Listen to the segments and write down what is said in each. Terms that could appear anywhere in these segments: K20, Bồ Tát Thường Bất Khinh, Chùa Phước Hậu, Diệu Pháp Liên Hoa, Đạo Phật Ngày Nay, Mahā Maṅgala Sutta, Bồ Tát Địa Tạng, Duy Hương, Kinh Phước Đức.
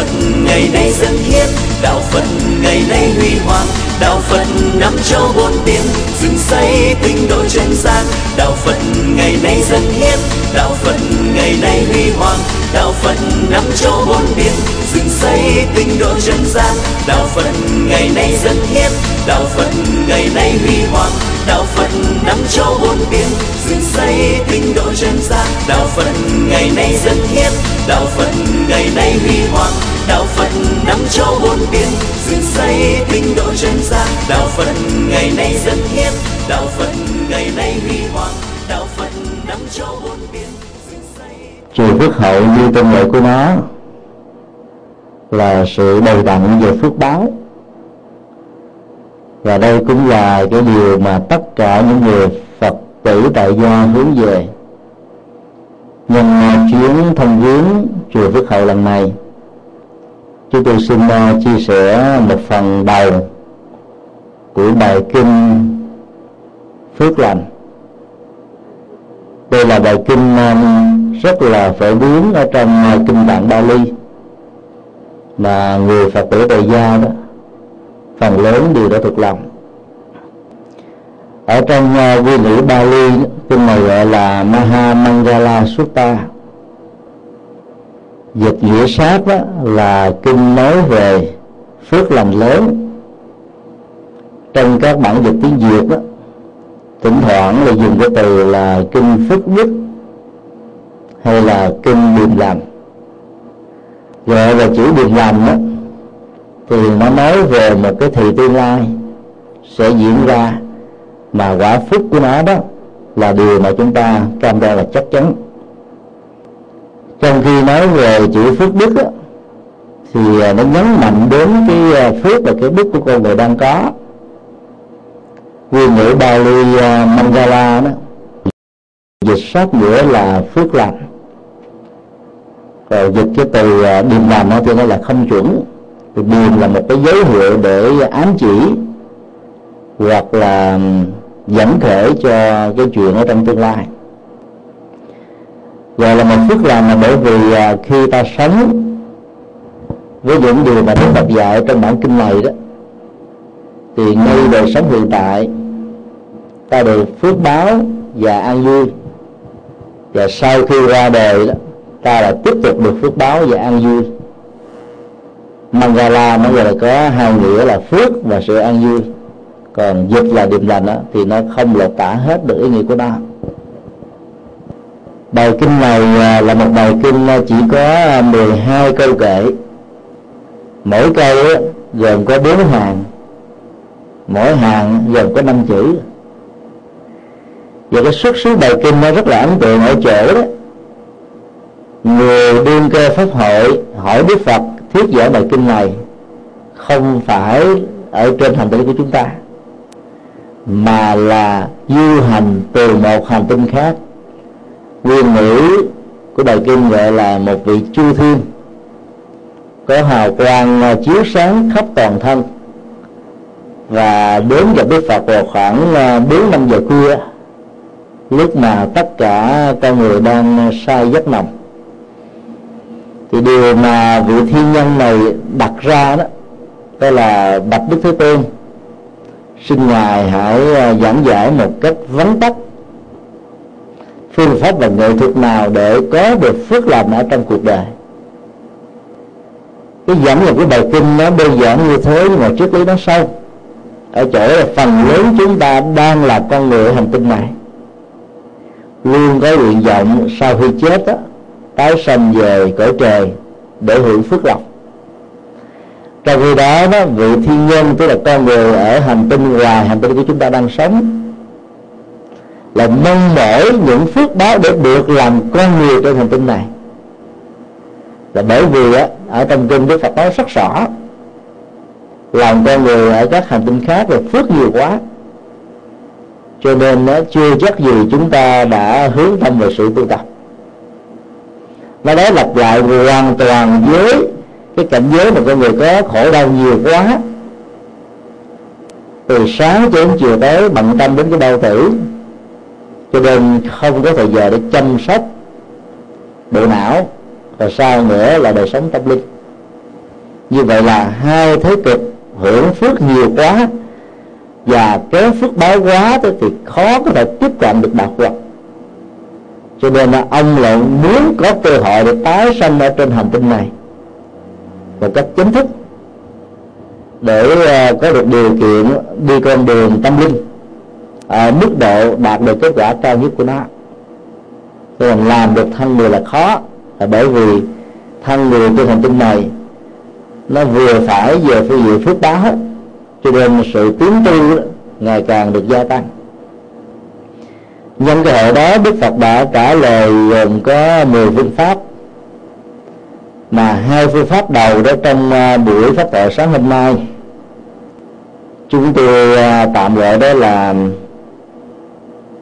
Phật ngày nay dân hiến, đạo Phật ngày nay huy hoàng, đạo Phật năm châu bốn biển, dựng xây tinh độ chân gian. Đạo Phật ngày nay dân hiến, đạo Phật ngày nay huy hoàng, đạo Phật năm châu bốn biển, dựng xây tinh độ chân gian. Đạo Phật ngày nay dân hiến, đạo Phật ngày nay huy hoàng, đạo Phật năm châu bốn biển, dựng xây tinh độ chân gian. Đạo Phật ngày nay dân hiến, đạo Phật ngày nay huy hoàng, đạo Phật năm châu bốn biển, dựng xây tinh độ chân gian. Đạo Phật ngày nay dân hiến, đạo Phật ngày nay huy hoàng, đạo Phật năm châu bốn biển, dựng xây. Chùa Phước Hậu như tên gọi của nó là sự đầy đặn về phước báo, và đây cũng là cái điều mà tất cả những người Phật tử tại gia hướng về. Nhân chuyến thăm viếng chùa Phước Hậu lần này, chúng tôi xin chia sẻ một phần đầu của bài kinh Phước Lành. Đây là bài kinh rất là phổ biến ở trong kinh tạng Bali, mà người Phật tử tại gia đó phần lớn đều đã thuộc lòng. Ở trong quy ngữ Bali, kinh này gọi là Mahā Maṅgala Sutta, dịch nghĩa sát đó là kinh nói về phước lành lớn. Trong các bản dịch tiếng Việt đó, thỉnh thoảng là dùng cái từ là kinh Phước Đức hay là kinh Điềm Lành. Gọi là chữ Điềm Lành đó, thì nó nói về một cái thị tương lai sẽ diễn ra, mà quả phúc của nó đó là điều mà chúng ta cam đoan là chắc chắn. Trong khi nói về chữ Phước Đức đó, thì nó nhấn mạnh đến cái phước và cái đức của con người đang có. Quy ngữ Bali Mangala đó dịch sát nghĩa là phước lành, rồi dịch cái từ điềm lành thì nó là không chuẩn. Thì điềm là một cái dấu hiệu để ám chỉ hoặc là dẫn thể cho cái chuyện ở trong tương lai. Gọi là một phước lành là bởi vì khi ta sống với những điều mà Đức Phật dạy trong bản kinh này đó, thì ngay đời sống hiện tại ta được phước báo và an vui, và sau khi ra đời đó ta lại tiếp tục được phước báo và an vui. Mangala nó gọi là có hai nghĩa là phước và sự an vui, còn dịch là điềm lành đó thì nó không lột tả hết được ý nghĩa của nó. Bài kinh này là một bài kinh chỉ có 12 câu kệ, mỗi câu gồm có 4 hàng, mỗi hàng gồm có 5 chữ. Và cái xuất xứ bài kinh nó rất là ấn tượng ở chỗ đó, người đương cơ pháp hội hỏi Đức Phật thuyết giảng bài kinh này không phải ở trên hành tinh của chúng ta, mà là du hành từ một hành tinh khác. Nguyên ngữ của bài kinh gọi là một vị chư thiên có hào quang chiếu sáng khắp toàn thân, và đến gặp Đức Phật vào khoảng 4-5 giờ khuya, lúc mà tất cả con người đang say giấc nồng. Thì điều mà vị thiên nhân này đặt ra đó, đó là bạch Đức Thế Tôn, xin Ngài hãy giảng giải một cách vắn tắt phương pháp và nghệ thuật nào để có được phước lành ở trong cuộc đời. Cái giảng dạy của bài kinh nó đơn giản như thế, nhưng mà triết lý nó sâu ở chỗ là phần lớn chúng ta đang là con người hành tinh này, luôn có nguyện vọng sau khi chết đó tái sanh về cõi trời để hưởng phước lộc. Trong khi đó, vị thiên nhân tức là con người ở hành tinh ngoài hành tinh của chúng ta đang sống là mong mỏi những phước báo để được làm con người trên hành tinh này. Là bởi vì ở trong kinh Đức Phật nói rất rõ, làm con người ở các hành tinh khác là phước nhiều quá, cho nên nó chưa chắc gì chúng ta đã hướng tâm về sự tu tập. Nó đó lặp lại hoàn toàn với cái cảnh giới mà con người có khổ đau nhiều quá, từ sáng đến chiều tới bận tâm đến cái đau tử, cho nên không có thời giờ để chăm sóc bộ não, và sau nữa là đời sống tâm linh. Như vậy là hai thế cực hưởng phước nhiều quá và kéo phước báo quá thì khó có thể tiếp cận được đạo Phật. Cho nên là ông lại muốn có cơ hội để tái sanh ở trên hành tinh này một cách chính thức, để có được điều kiện đi con đường tâm linh ở mức độ đạt được kết quả cao nhất của nó. Cho nên làm được thân người là khó, là bởi vì thân người trên hành tinh này nó vừa phải về phương diện phước báo, cho nên sự tiến tu ngày càng được gia tăng. Nhân cơ hội đó, Đức Phật đã trả lời gồm có 10 phương pháp, mà hai phương pháp đầu đó trong buổi pháp thoại sáng hôm nay chúng tôi tạm gọi đó là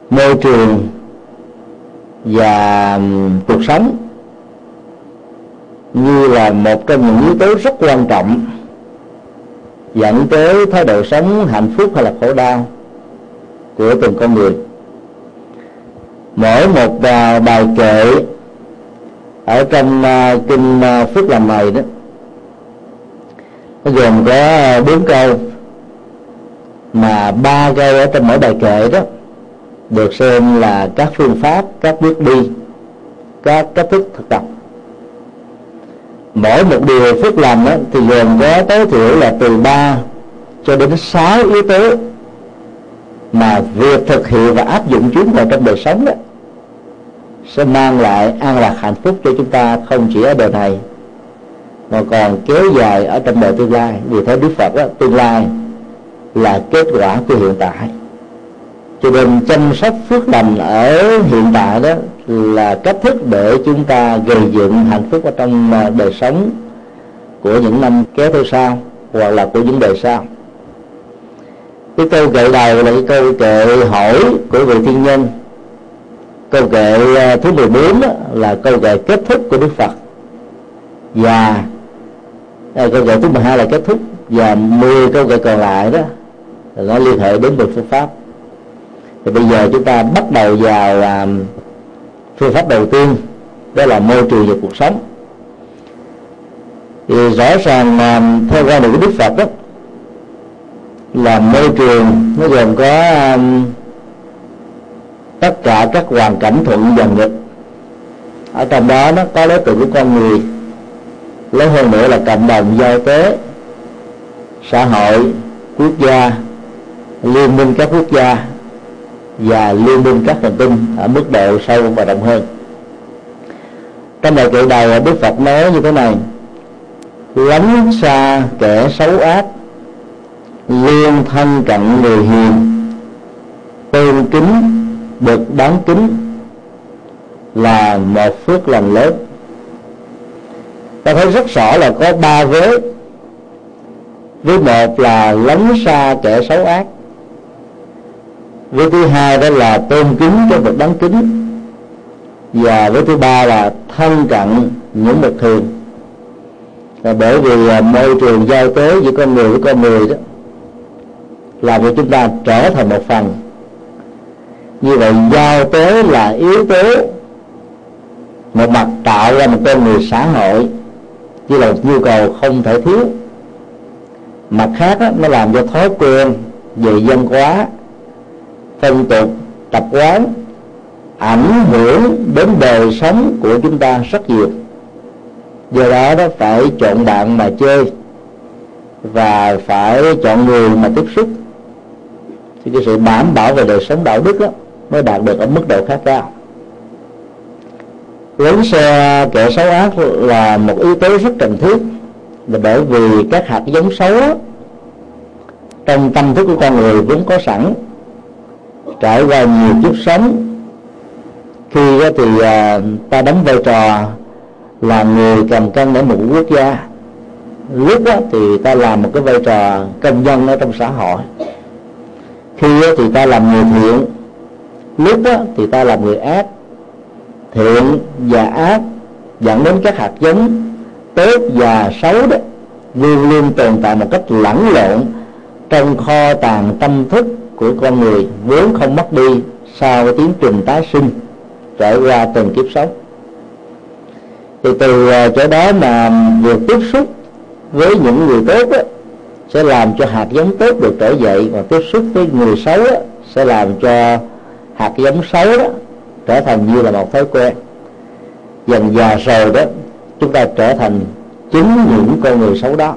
môi trường và cuộc sống, như là một trong những yếu tố rất quan trọng dẫn tới thái độ sống hạnh phúc hay là khổ đau của từng con người. Mỗi một bài kệ ở trong kinh Phước Làm Mày đó nó gồm có 4 câu, mà 3 câu ở trong mỗi bài kệ đó được xem là các phương pháp, các bước đi, các cách thức thực tập. Mỗi một điều phước làm đó thì gồm có tối thiểu là từ 3 cho đến 6 yếu tố, mà việc thực hiện và áp dụng chúng vào trong đời sống đó sẽ mang lại an lạc hạnh phúc cho chúng ta, không chỉ ở đời này mà còn kéo dài ở trong đời tương lai. Vì thế Đức Phật đó, tương lai là kết quả của hiện tại, cho nên chăm sóc phước lành ở hiện tại đó là cách thức để chúng ta gây dựng hạnh phúc ở trong đời sống của những năm kéo theo sau, hoặc là của những đời sau. Cái câu kệ đầu là cái câu kệ hỏi của vị thiên nhân. Câu kệ thứ 14 là câu kệ kết thúc của Đức Phật, và câu kệ thứ 12 là kết thúc, và 10 câu kệ còn lại đó là nó liên hệ đến 10 phương pháp. Thì bây giờ chúng ta bắt đầu vào phương pháp đầu tiên, đó là môi trường và cuộc sống. Thì rõ ràng theo quan điểm của Đức Phật đó là môi trường nó gồm có tất cả các hoàn cảnh thuận và nghịch, ở trong đó nó có đối tượng của con người, lớn hơn nữa là cộng đồng, giao tế, xã hội, quốc gia, liên minh các quốc gia và liên minh các hành tinh ở mức độ sâu và rộng hơn. Trong bài kệ đầu, Đức Phật nói như thế này: lánh xa kẻ xấu ác, luôn thân cận người hiền, tôn kính bậc đáng kính là một phước lành lớn. Ta thấy rất rõ là có 3 vế. Vế một là lánh xa kẻ xấu ác, vế thứ hai đó là tôn kính cho bậc đáng kính, và vế thứ ba là thân cận những bậc hiền. Bởi vì môi trường giao tế giữa con người với con người đó làm cho chúng ta trở thành một phần. Như vậy giao tế là yếu tố một mặt tạo ra một con người xã hội, như là một nhu cầu không thể thiếu. Mặt khác đó, nó làm cho thói quen về văn hóa, phong tục, tập quán ảnh hưởng đến đời sống của chúng ta rất nhiều. Do đó nó phải chọn bạn mà chơi và phải chọn người mà tiếp xúc, thì cái sự đảm bảo về đời sống đạo đức đó mới đạt được ở mức độ khá cao. Lấn xe kẻ xấu ác là một yếu tố rất cần thiết, là bởi vì các hạt giống xấu đó, trong tâm thức của con người vốn có sẵn, trải qua nhiều kiếp sống. Khi đó thì ta đóng vai trò là người cầm cân ở một quốc gia, lúc đó thì ta làm một cái vai trò công dân ở trong xã hội. Khi thì ta làm người thiện, lúc đó thì ta làm người ác. Thiện và ác dẫn đến các hạt giống tốt và xấu đó luôn luôn tồn tại một cách lẫn lộn trong kho tàng tâm thức của con người, vốn không mất đi sau cái tiến trình tái sinh trải qua từng kiếp sống. Thì từ chỗ đó mà việc tiếp xúc với những người tốt á, sẽ làm cho hạt giống tốt được trỗi dậy, mà tiếp xúc với người xấu á, sẽ làm cho hạt giống xấu đó trở thành như là một thói quen. Dần già rồi đó, chúng ta trở thành chính những con người xấu đó.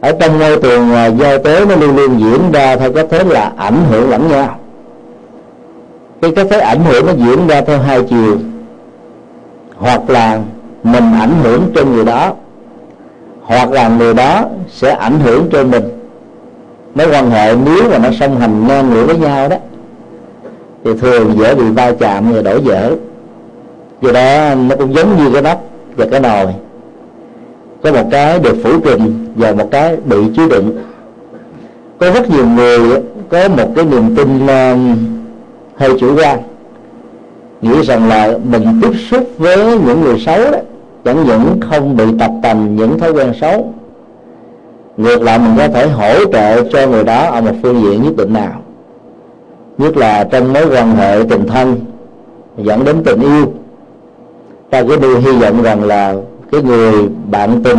Ở trong môi trường giao tế nó luôn luôn diễn ra theo cái thế là ảnh hưởng lẫn nhau. Cái thế ảnh hưởng nó diễn ra theo hai chiều, hoặc là mình ảnh hưởng trên người đó, hoặc là người đó sẽ ảnh hưởng trên mình. Mối quan hệ nếu mà nó song hành ngang ngửa với nhau đó thì thường dễ bị va chạm và đổ vỡ. Vì đó nó cũng giống như cái nắp và cái nồi, có một cái được phủ trình và một cái bị chứa đựng. Có rất nhiều người có một cái niềm tin hơi chủ quan, nghĩ rằng là mình tiếp xúc với những người xấu đó chẳng những không bị tập tành những thói quen xấu, ngược lại mình có thể hỗ trợ cho người đó ở một phương diện nhất định nào, nhất là trong mối quan hệ tình thân dẫn đến tình yêu. Ta cứ đưa hy vọng rằng là cái người bạn tình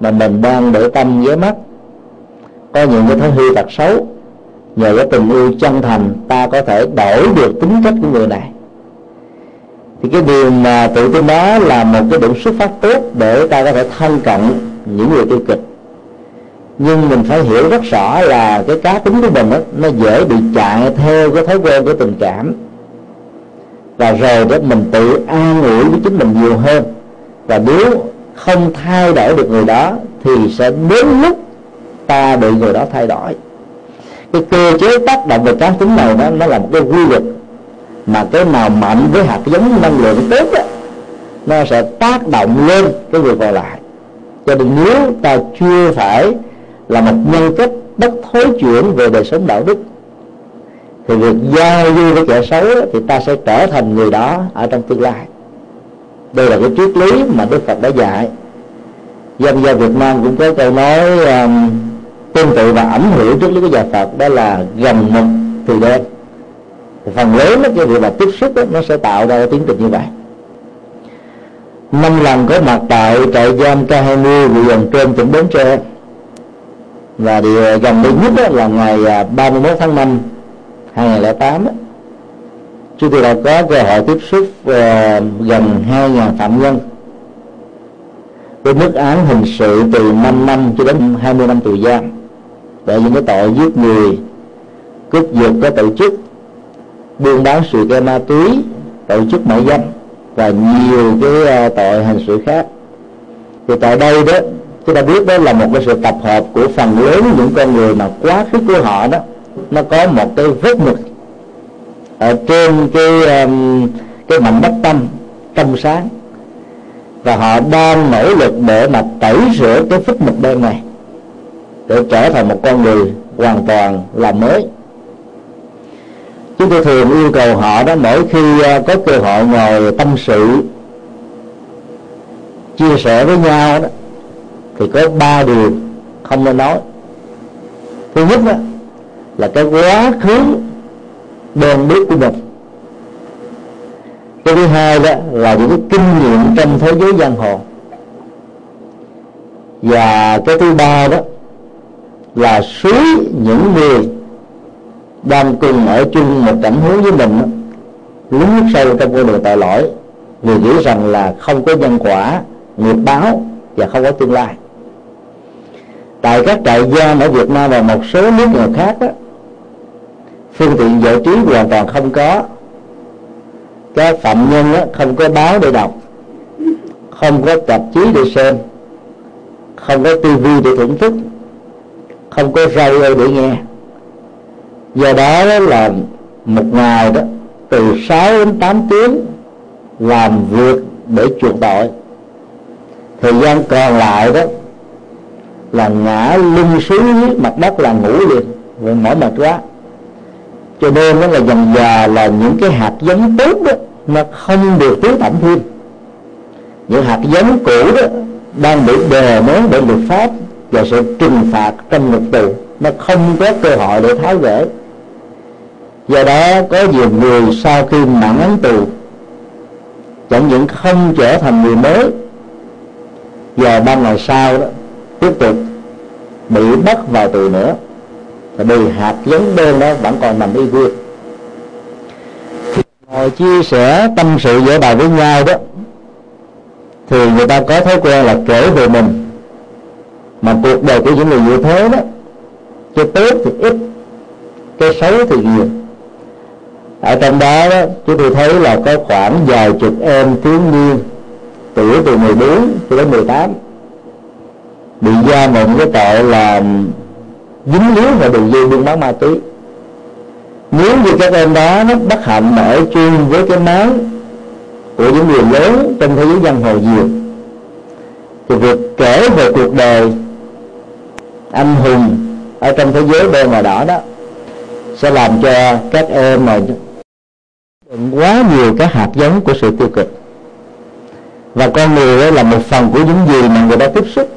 mà mình đang để tâm với mắt có những cái thói hư tật xấu, nhờ cái tình yêu chân thành ta có thể đổi được tính cách của người này, thì cái điều mà tự tin đó là một cái điểm xuất phát tốt để ta có thể thân cận những người tiêu cực. Nhưng mình phải hiểu rất rõ là cái cá tính của mình đó, nó dễ bị chạy theo cái thói quen của tình cảm, và rồi đó mình tự an ủi với chính mình nhiều hơn, và nếu không thay đổi được người đó thì sẽ đến lúc ta bị người đó thay đổi. Cái cơ chế tác động về cá tính này đó, nó là một cái quy luật, mà cái nào mạnh với hạt giống năng lượng tốt đó, nó sẽ tác động lên cái người còn lại. Cho nên nếu ta chưa phải là một nhân cách bất thối chuyển về đời sống đạo đức thì việc giao du với kẻ xấu đó, thì ta sẽ trở thành người đó ở trong tương lai. Đây là cái triết lý mà Đức Phật đã dạy. Dân gian Việt Nam cũng có câu nói tương tự và ảnh hưởng triết lý của nhà Phật, đó là gần mực thì đen. Phần lớn đó, cái việc mà tiếp xúc đó, nó sẽ tạo ra tiến trình như vậy. 5 lần có mặt tại trại giam K20 Vụ Dòng Trơm, tỉnh Bến Tre, và điều gần đây nhất đó là ngày 31 tháng 5 2008. Chúng tôi đã có cơ hội tiếp xúc gần 2.000 phạm nhân với mức án hình sự từ 5 năm cho đến 20 năm tù giam về những cái tội giết người, cướp giật có tổ chức, buôn bán sự kê ma túy, tổ chức mại dâm và nhiều cái tội hình sự khác. Thì tại đây đó chúng ta biết đó là một cái sự tập hợp của phần lớn những con người mà quá khứ của họ đó nó có một cái vết mực ở trên cái mảnh đất tâm trong sáng, và họ đang nỗ lực để mà tẩy rửa cái vết mực đen này để trở thành một con người hoàn toàn là mới. Chúng tôi thường yêu cầu họ đó, mỗi khi có cơ hội ngồi tâm sự chia sẻ với nhau đó, thì có 3 điều không nên nói. Thứ nhất đó, là cái quá khứ đen đuốc của mình. Cái thứ hai đó là những cái kinh nghiệm trong thế giới giang hồ. Và cái thứ ba đó là suối những người đang cùng ở chung một cảnh huống với mình lún nước sâu trong con đường tội lỗi, người nghĩ rằng là không có nhân quả, nghiệp báo và không có tương lai. Tại các trại giam ở Việt Nam và một số nước ngoài khác đó, phương tiện giải trí hoàn toàn không có, các phạm nhân đó, không có báo để đọc, không có tạp chí để xem, không có tivi để thưởng thức, không có radio để nghe. Do đó là một ngày đó từ 6 đến 8 tiếng làm việc để chuộc tội, thời gian còn lại đó là ngã lưng xuống mặt đất là ngủ liền vì mỏi mệt quá. Cho nên đó là dần dà là những cái hạt giống tốt đó nó không được tưới tẩm thêm, những hạt giống cũ đó đang bị đè nén bởi luật pháp và sự trừng phạt trong ngục tù, nó không có cơ hội để tháo gỡ. Do đó có nhiều người sau khi mãn án tù chẳng những không trở thành người mới vài ba ngày sau đó tiếp tục bị bắt vài tù nữa, vì hạt giống đơn đó vẫn còn nằm y nguyên. Khi ngồi chia sẻ tâm sự giữa bài với nhau đó, thì người ta có thói quen là kể về mình. Mà cuộc đời của những người như thế đó, cái tốt thì ít, cái xấu thì nhiều. Ở trong đó, chúng tôi thấy là có khoảng vài chục em thiếu niên tuổi từ 14 cho đến 18 bị gia một cái tội là dính líu vào đường dây buôn bán ma túy. Nếu như các em đó nó bất hạnh ở chung với cái máu của những người lớn trong thế giới giang hồ nhiều, thì việc kể về cuộc đời anh hùng ở trong thế giới đen và đỏ đó sẽ làm cho các em mà quá nhiều cái hạt giống của sự tiêu cực. Và con người là một phần của những gì mà người ta tiếp xúc,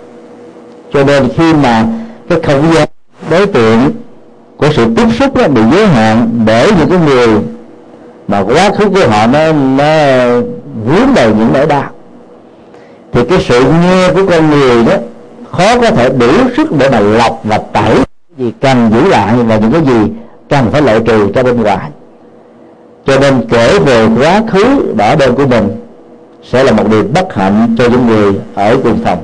cho nên khi mà cái không gian đối tượng của sự tiếp xúc đó bị giới hạn bởi những cái người mà quá khứ của họ nó vướng đầy những nỗi đau, thì cái sự nghe của con người đó khó có thể đủ sức để mà lọc và tẩy những gì cần giữ lại và những cái gì cần phải loại trừ ra bên ngoài. Cho nên kể về quá khứ đỏ đen của mình sẽ là một điều bất hạnh cho những người ở cùng phòng.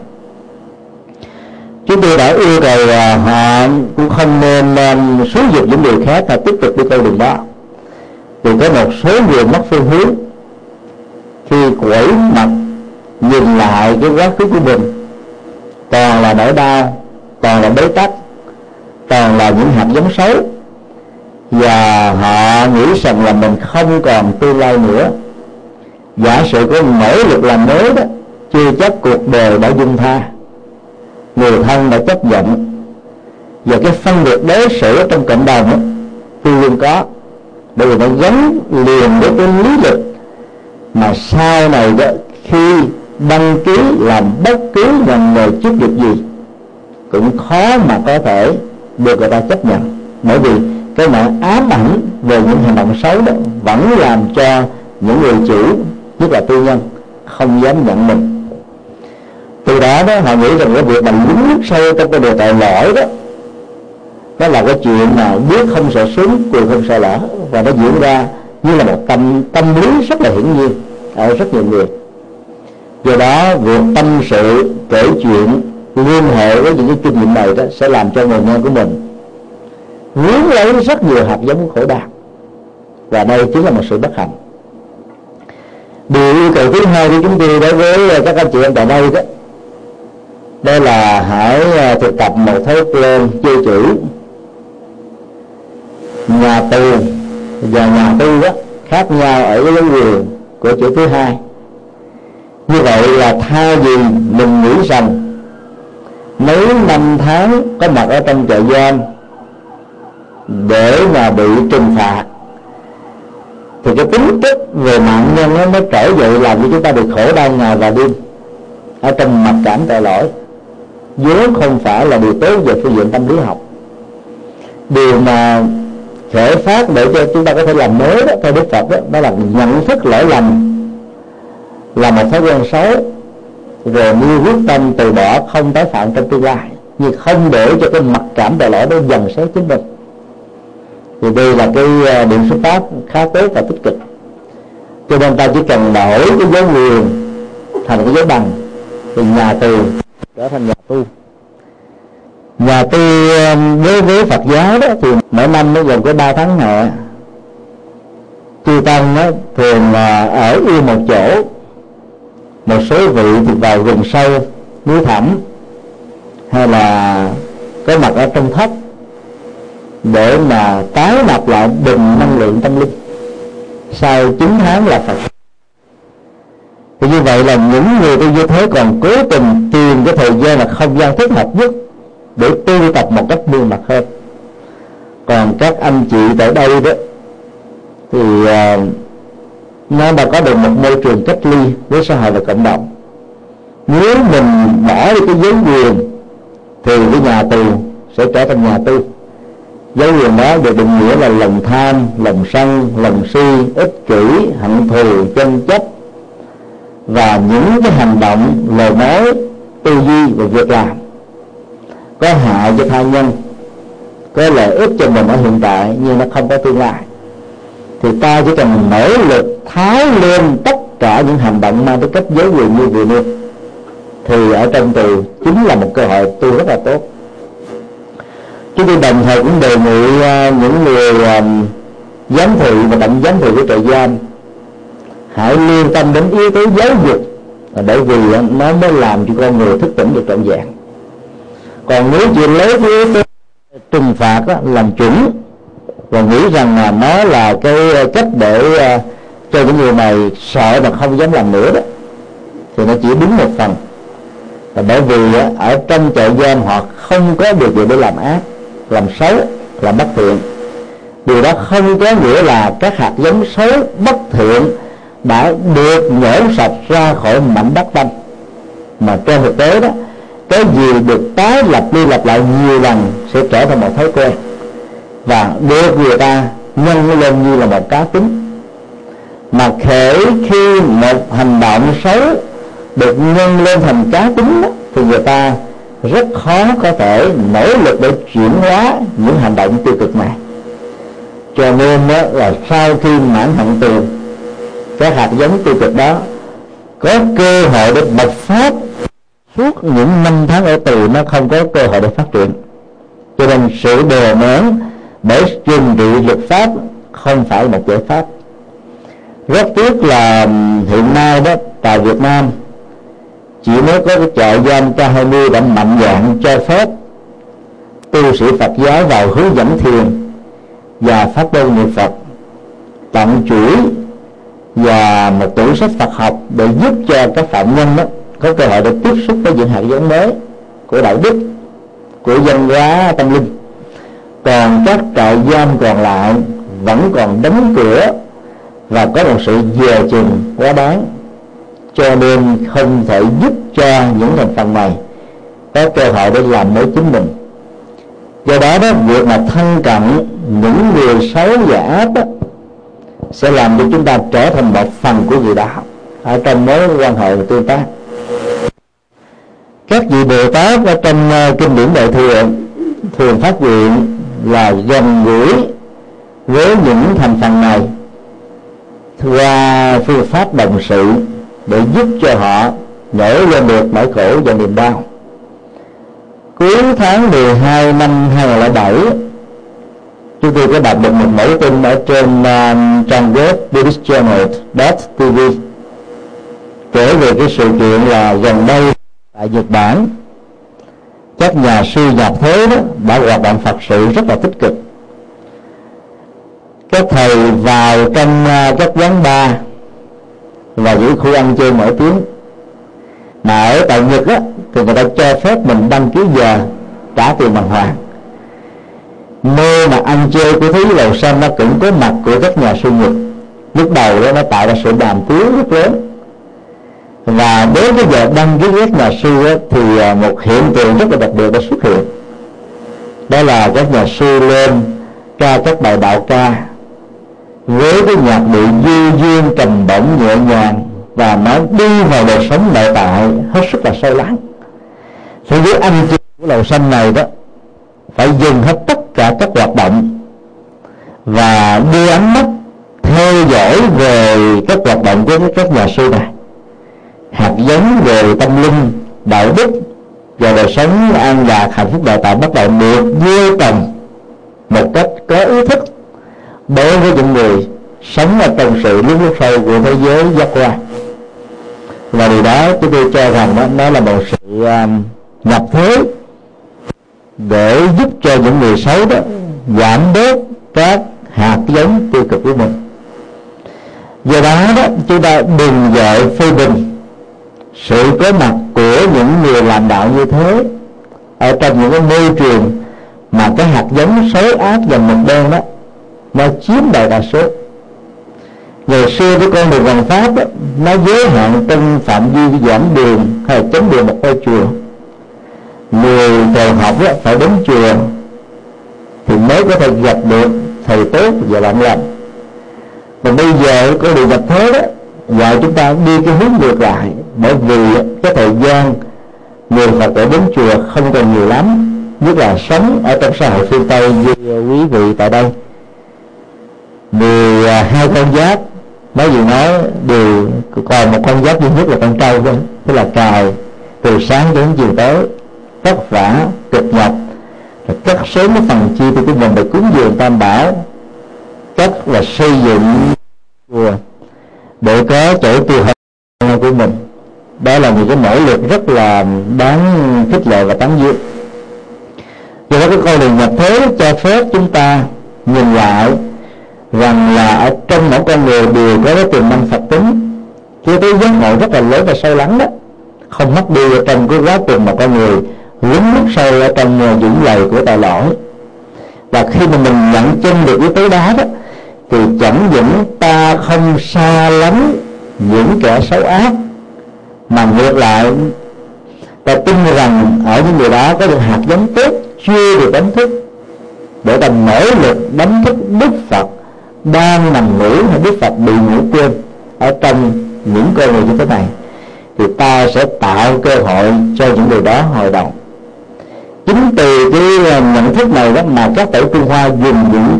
Chúng tôi đã yêu cầu họ cũng không nên xúi dục những người khác là tiếp tục đi con đường đó. Vì có một số người mất phương hướng, khi quẩy mặt nhìn lại cái quá khứ của mình, toàn là nỗi đau, toàn là bế tắc, toàn là những hạt giống xấu, và họ nghĩ rằng là mình không còn tương lai nữa. Giả sử có nỗ lực làm mới đó, chưa chắc cuộc đời đã dung tha, người thân đã chấp nhận, và cái phân biệt đối xử trong cộng đồng đó luôn luôn có, bởi vì nó gắn liền với cái lý lịch mà sau này đó, khi đăng ký làm bất cứ ngành nghề chức việc gì cũng khó mà có thể được người ta chấp nhận, bởi vì cái mạng ám ảnh về những hành động xấu đó vẫn làm cho những người chủ, nhất là tư nhân, không dám nhận mình. Từ đó đó họ nghĩ rằng cái việc mà lún nước sâu trong cái đề tài lỗi đó, đó là cái chuyện mà biết không sợ súng, quyền không sợ lỡ, và nó diễn ra như là một tâm lý rất là hiển nhiên ở rất nhiều người. Do đó việc tâm sự, kể chuyện liên hệ với những cái kinh nghiệm này đó sẽ làm cho người nghe của mình vướng lấy rất nhiều hạt giống khổ đau, và đây chính là một sự bất hạnh. Điều yêu cầu thứ hai của chúng tôi đối với các anh chị em tại đây đó, đây là hãy thực tập một thói quen chơi chữ. Nhà tù và nhà tu đó khác nhau ở cái dấu quyền của chữ thứ hai. Như vậy là thay vì mình nghĩ rằng mấy năm tháng có mặt ở trong trại giam để mà bị trừng phạt, thì cái tính chất về nạn nhân nó trở dậy làm cho chúng ta bị khổ đau ngày và đêm ở trong mặc cảm tội lỗi, vốn không phải là điều tốt về phương diện tâm lý học. Điều mà khởi phát để cho chúng ta có thể làm mới đó theo Đức Phật đó, đó là nhận thức lỗi lầm là một thói quen xấu, rồi như quyết tâm từ bỏ không tái phạm trong tương lai, nhưng không để cho cái mặc cảm tội lỗi đó dần xéo chính mình. Thì đây là cái điểm xuất phát khá tốt và tích cực. Cho nên ta chỉ cần đổi cái dấu quyền thành cái dấu bằng, từ nhà tù trở thành nhà tu. Nhà tu đối với Phật giáo đó thì mỗi năm nó gồm có 3 tháng hè. Chư tăng đó thường là ở yên một chỗ, một số vị thì vào rừng sâu, núi thẳm, hay là có mặt ở trong thất để mà tái nạp lại bình năng lượng tâm linh sau 9 tháng là Phật. Thì như vậy là những người tu như thế còn cố tình tìm cái thời gian là không gian thích hợp nhất để tu tập một cách buông mặt hơn. Còn các anh chị tại đây đó thì nó đã có được một môi trường cách ly với xã hội và cộng đồng. Nếu mình bỏ đi cái giới quyền thì cái nhà tù sẽ trở thành nhà tu. Dấu quyền đó được định nghĩa là lòng tham, lòng sân, lòng si, ích kỷ, hận thù, tranh chấp, và những cái hành động lời nói tư duy và việc làm có hại cho tha nhân, có lợi ích cho mình ở hiện tại nhưng nó không có tương lai, thì ta chỉ cần nỗ lực tháo lên tất cả những hành động mang tính cách giới quyền như vừa nêu, thì ở trong từ chính là một cơ hội tu rất là tốt. Chúng tôi đồng thời cũng đề nghị những người giám thị và tổng giám thị của trại giam hãy lưu tâm đến yếu tố giáo dục, bởi vì nó mới làm cho con người thức tỉnh được trọn vẹn. Còn nếu chỉ lấy cái yếu tố trừng phạt đó, làm chuẩn và nghĩ rằng là nó là cái cách để cho những người này sợ mà không dám làm nữa đó, thì nó chỉ đúng một phần. Và bởi vì ở trong trại giam họ không có điều gì để làm ác, làm xấu, làm bất thiện. Điều đó không có nghĩa là các hạt giống xấu bất thiện đã được nhổ sạch ra khỏi mảnh đất tâm, mà trên thực tế đó, cái gì được tái lặp lại nhiều lần sẽ trở thành một thói quen và được người ta nhân lên như là một cá tính. Mà kể khi một hành động xấu được nhân lên thành cá tính đó, thì người ta rất khó có thể nỗ lực để chuyển hóa những hành động tiêu cực này. Cho nên đó là sau khi mãn hạn tù, các hạt giống tiêu cực đó có cơ hội để bộc phát. Suốt những năm tháng ở tù nó không có cơ hội để phát triển, cho nên sự đè nén để trừng trị luật pháp không phải một giải pháp. Rất tiếc là hiện nay đó tại Việt Nam chỉ mới có cái trại giam K20 đã mạnh dạn cho phép tu sĩ Phật giáo vào hướng dẫn thiền và pháp môn niệm Phật, tặng chuỗi và một tủ sách Phật học để giúp cho các phạm nhân đó có cơ hội để tiếp xúc với những hạt giống mới của đạo đức, của văn hóa tâm linh. Còn các trại giam còn lại vẫn còn đóng cửa và có một sự dè chừng quá đáng, cho nên không thể giúp cho những thành phần này có cơ hội để làm mới chính mình. Do đó, đó việc mà thân cận những người xấu và ác đó, sẽ làm cho chúng ta trở thành một phần của người đó ở trong mối quan hệ tương tác. Các vị Bồ Tát ở trong kinh điển Đại Thừa thường phát nguyện là gần gũi với những thành phần này qua phương pháp đồng sự để giúp cho họ nở lên được nỗi khổ và niềm đau. Cuối tháng 12 năm 2007, chúng tôi có đọc được một mẫu tin ở trên trang web buddhistchannel.tv kể về cái sự kiện là gần đây tại Nhật Bản, các nhà sư nhập thế đó đã hoạt động Phật sự rất là tích cực. Các thầy vào trong các quán bar và những khu ăn chơi nổi tiếng. Mà ở tại Nhật đó, thì người ta cho phép mình đăng ký giờ, trả tiền bằng hoàng. Nơi mà ăn chơi của Thúy Lầu Xanh nó cũng có mặt của các nhà sư Nhật. Lúc đầu đó nó tạo ra sự đàm tiếu rất lớn. Và đến cái giờ đăng ký các nhà sư ấy, thì một hiện tượng rất là đặc biệt đã xuất hiện. Đó là các nhà sư lên ca các bài đạo ca với cái nhạc điệu du duyên trầm bổng nhẹ nhàng, và nó đi vào đời sống nội tại hết sức là sâu lắng. Thì với anh chị của Lầu Xanh này đó phải dừng hết tất cả các hoạt động và đưa ánh mắt theo dõi về các hoạt động của các nhà sư này. Hạt giống về tâm linh, đạo đức và đời sống an lạc hạnh phúc đạo tạo bắt đầu được gieo trồng một cách có ý thức đối với những người sống ở trong sự lún sâu của thế giới giác quan. Và điều đó chúng tôi cho rằng đó là một sự nhập thế để giúp cho những người xấu đó giảm bớt các hạt giống tiêu cực của mình. Do đó, đó chúng ta đừng vội phê bình sự có mặt của những người làm đạo như thế ở trong những cái môi trường mà cái hạt giống xấu ác và mực đen đó nó chiếm đại đa số. Ngày xưa cái con đường Phật pháp đó, nó giới hạn trong phạm vi giảm đường hay chống đường một ngôi chùa. Người thầy học đó, phải đến chùa thì mới có thể gặp được thầy tốt và bạn lành. Còn bây giờ con đường Phật thế đó, và chúng ta đi cái hướng ngược lại, bởi vì cái thời gian người Phật tử đến chùa không còn nhiều lắm, nhất là sống ở trong xã hội phương Tây như quý vị tại đây. 12 con giáp, nói gì nói đều còn một con giáp duy nhất là con trâu, tức là cày từ sáng đến chiều tối, vất vả cực nhọc, cất số mấy phần chi tiêu của mình để cúng dường Tam Bảo, cách là xây dựng chùa để có chỗ tiêu hao của mình. Đó là một cái nỗ lực rất là đáng khích lệ và tán dương. Do đó cái con đường nhập thế cho phép chúng ta nhìn lại rằng là ở trong mỗi con người đều có cái tiềm năng Phật tính, cái giác ngộ rất là lớn và sâu lắng đó, không mất đi ở trong cái quá trình mà con người lún lút sâu ở trong vũng lầy của tội lỗi. Và khi mà mình nhận chân được yếu tố đó, thì chẳng những ta không xa lắm những kẻ xấu ác, mà ngược lại ta tin rằng ở những người đó có được hạt giống tốt chưa được đánh thức, để ta nỗ lực đánh thức Đức Phật đang nằm ngủ hay Đức Phật bị ngủ quên ở trong những cơ hội như thế này, thì ta sẽ tạo cơ hội cho những người đó hồi đầu. Chính từ cái nhận thức này đó mà các tổ Trung Hoa dùng những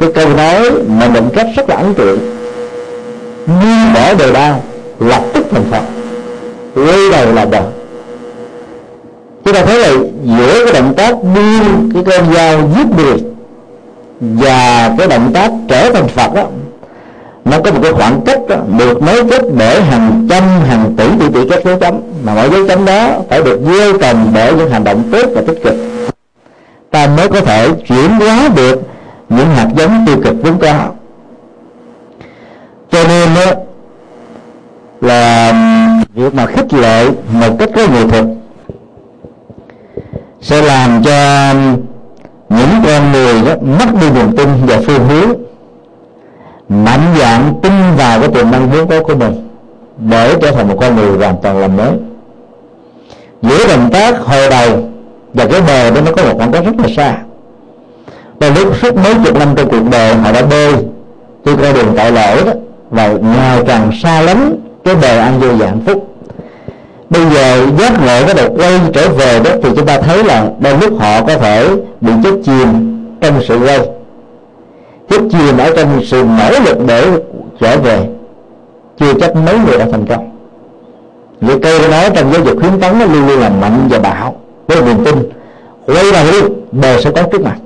cái câu nói mà định cách rất là ấn tượng: như bỏ đời đau lập tức thành Phật, lấy đầu là đầu. Chúng ta thấy là giữa cái động tác đưa cái con dao giết người và cái động tác trở thành Phật đó, nó có một cái khoảng cách đó, được nối kết bởi hàng trăm hàng tỷ các dấu chấm, mà mỗi dấu chấm đó phải được gieo trồng bởi những hành động tốt và tích cực, ta mới có thể chuyển hóa được những hạt giống tiêu cực vốn có. Cho nên đó, là việc mà khích lệ một cách có nghệ thuật sẽ làm cho những con người đó mất đi niềm tin và phương hướng, mạnh dạn tin vào cái tiềm năng vốn có của mình để trở thành một con người hoàn toàn làm mới. Giữa động tác hồi đầu và cái bờ đó nó có một khoảng cách rất là xa. Và lúc suốt mấy chục năm trong cuộc đời họ đã bơi trên con đường tội lỗi đó, và nhào tràn xa lắm cái bờ an vui và hạnh phúc. Bây giờ giác ngộ cái đột quay trở về đó, thì chúng ta thấy là đôi lúc họ có thể bị chết chìm trong sự quay, chết chìm ở trong sự nỗ lực để trở về. Chưa chắc mấy người đã thành công. Người câu nói trong giáo dục khuyến tấn nó luôn luôn là mạnh và bạo với niềm tin quay đầu đi, bờ sẽ có trước mặt.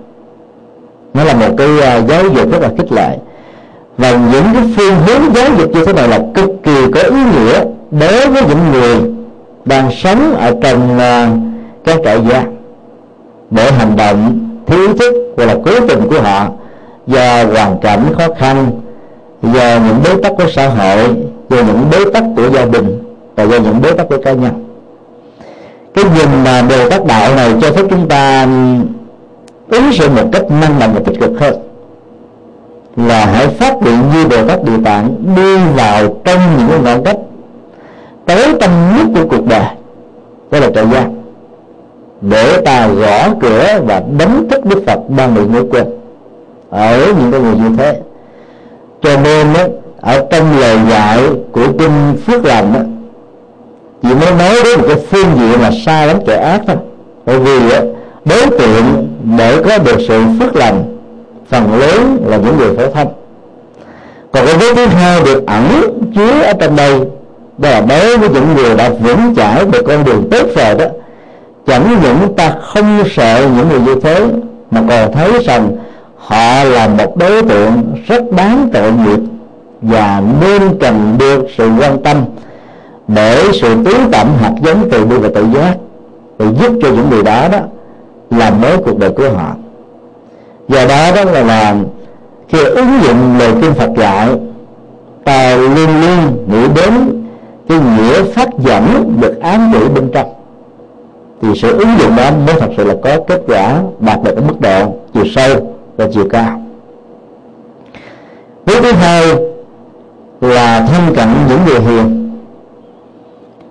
Nó là một cái giáo dục rất là khích lệ, và những cái phương hướng giáo dục như thế này là cực kỳ có ý nghĩa đối với những người đang sống ở trong các trại giam, để hành động thiếu thức hoặc là cố tình của họ do hoàn cảnh khó khăn, do những bế tắc của xã hội, do những bế tắc của gia đình và do những bế tắc của cá nhân. Cái nhìn mà Bồ Tát đạo này cho phép chúng ta ứng xử một cách năng động và tích cực hơn, là hãy phát hiện như Bồ Tát Địa Tạng đi vào trong những ngọn cách tới tâm nhất của cuộc đời, đó là trại giam, để ta gõ cửa và đánh thức Đức Phật đang bị ngủ quên ở những con người như thế. Cho nên đó, ở trong lời dạy của kinh Phước Lành đó, chỉ mới nói đến một cái phương diện là xa lắm kẻ ác thôi, bởi vì đó, đối tượng để có được sự phước lành phần lớn là những người phổ thông. Còn cái vế thứ hai được ẩn chứa ở trong đây, đó là đối với những người đã vững chãi về con đường tốt rồi đó, chẳng những ta không sợ những người như thế, mà còn thấy rằng họ là một đối tượng rất đáng tội nghiệp và nên cần được sự quan tâm, để sự tưới tẩm hạt giống từ bi và tự giác để giúp cho những người đó đó làm mới cuộc đời của họ. Do đó đó là khi ứng dụng lời kinh Phật dạy, ta luôn luôn nghĩ đến cái nghĩa phát dẫn được ám chỉ bên trong, thì sự ứng dụng đó mới thật sự là có kết quả đạt được cái mức độ chiều sâu và chiều cao. Bước thứ hai là thân cận những người hiền,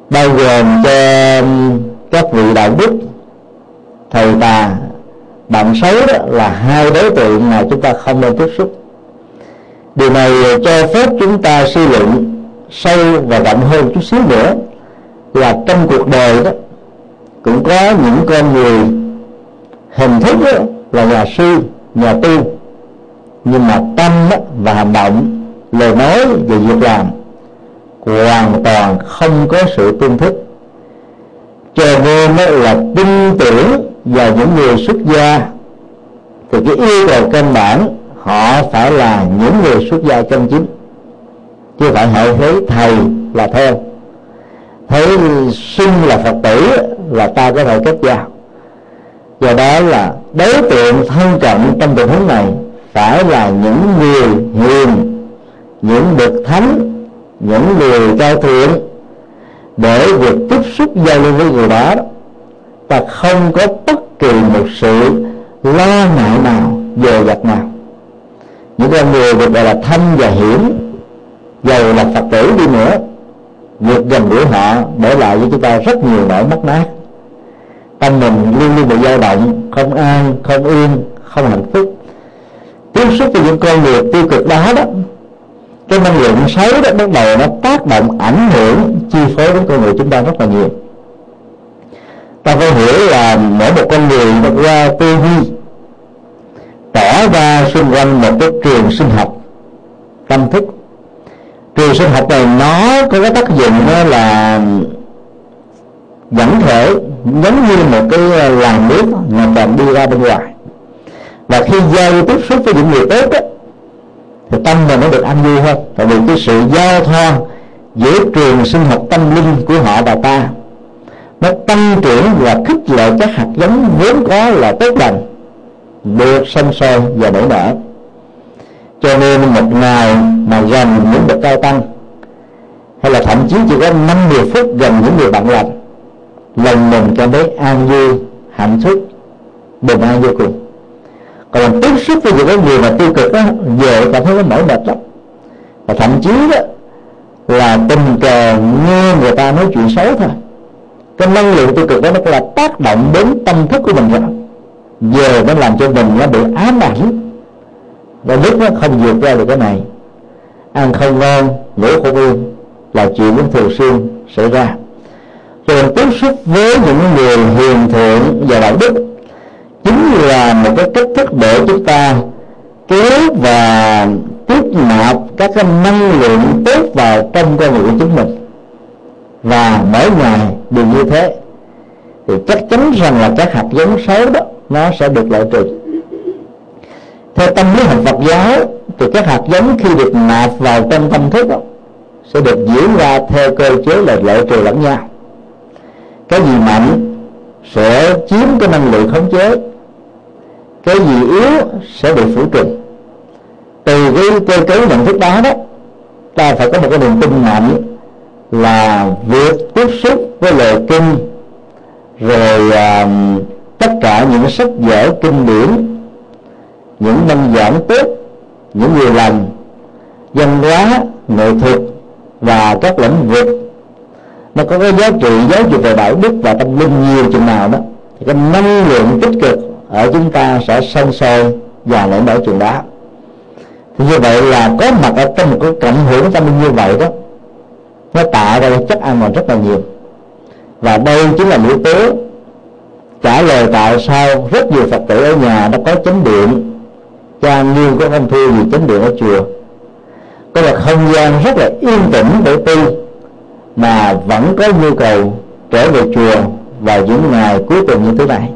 bao gồm cho các vị đạo đức, thầy bà, bạn xấu, đó là hai đối tượng mà chúng ta không nên tiếp xúc. Điều này cho phép chúng ta suy luận sâu và rộng hơn chút xíu nữa là trong cuộc đời đó cũng có những con người hình thức đó là nhà sư, nhà tu, nhưng mà tâm và hành động, lời nói và việc làm hoàn toàn không có sự tương thích. Cho nên là tin tưởng vào những người xuất gia thì cái yêu cầu căn bản họ phải là những người xuất gia chân chính, chứ phải họ thấy thầy là theo, thấy xưng là Phật tử là ta có thể kết giao. Do đó là đối tượng thân cận trong tình huống này phải là những người hiền, những bậc thánh, những người cao thượng, để việc tiếp xúc giao lưu với người đó ta không có bất kỳ một sự lo ngại nào, dè dặt nào. Những con người được gọi là thanh và hiển, dầu là Phật tử đi nữa, việc gần gũi họ để lại với chúng ta rất nhiều nỗi mất mát. Tâm mình luôn luôn bị dao động, không an, không yên, không hạnh phúc. Tiếp xúc với những con người tiêu cực đó, cái năng lượng xấu đó bắt đầu nó tác động, ảnh hưởng, chi phối đến con người chúng ta rất là nhiều. Ta phải hiểu là mỗi một con người nó qua tư duy tỏ ra xung quanh một cái trường sinh học tâm thức. Trường sinh học này nó có cái tác dụng đó là dẫn thể, giống như một cái làn nước mà bạn đi ra bên ngoài. Và khi giao tiếp xúc với những người tốt thì tâm mình nó được an vui hơn, tại vì cái sự giao thoa giữa trường sinh học tâm linh của họ và ta nó tăng trưởng và khích lệ các hạt giống vốn có là tốt lành được sinh sôi và nảy nở. Cho nên một ngày mà gần những bậc cao tăng, hay là thậm chí chỉ có 5-10 phút gần những người bạn lành, lòng mình cảm thấy an vui, hạnh phúc, bình an vô cùng. Còn tiếp xúc với những người mà tiêu cực đó, về cảm thấy nó mỏi mệt lắm, và thậm chí đó là tình cờ nghe người ta nói chuyện xấu thôi, cái năng lượng tiêu cực đó nó là tác động đến tâm thức của mình rồi, giờ nó làm cho mình nó bị ám ảnh, và lúc nó không vượt qua được cái này, ăn không ngon, ngủ không yên là chuyện cũng thường xuyên xảy ra. Rồi tiếp xúc với những người hiền thượng và đạo đức chính là một cái cách thức để chúng ta kéo và tiếp nạp các cái năng lượng tốt vào trong con người của chúng mình, và mỗi ngày đều như thế thì chắc chắn rằng là các hạt giống xấu đó nó sẽ được loại trừ. Theo tâm lý học Phật giáo thì các hạt giống khi được nạp vào trong tâm thức đó, sẽ được diễn ra theo cơ chế là loại trừ lẫn nhau. Cái gì mạnh sẽ chiếm cái năng lượng khống chế, cái gì yếu sẽ bị phủ trừng. Từ cái cơ cấu nhận thức đó đó, ta phải có một cái niềm tin mạnh là việc tiếp xúc với lời kinh, rồi tất cả những sách vở kinh điển, những nhân giảng tốt, những người lành, văn hóa, nghệ thuật và các lĩnh vực nó có cái giá trị giáo dục về đạo đức và tâm linh nhiều chừng nào đó, thì cái năng lượng tích cực ở chúng ta sẽ sanh sôi và nảy nở chừng đó. Thì như vậy là có mặt ở trong một cái cộng hưởng tâm linh như vậy đó, nó tạo ra chất ăn còn rất là nhiều. Và đây chính là yếu tố trả lời tại sao rất nhiều Phật tử ở nhà nó có chánh điện, cha nghiêng có ông thư vì chánh điện ở chùa, có là không gian rất là yên tĩnh để tu, mà vẫn có nhu cầu trở về chùa vào những ngày cuối tuần như thế này.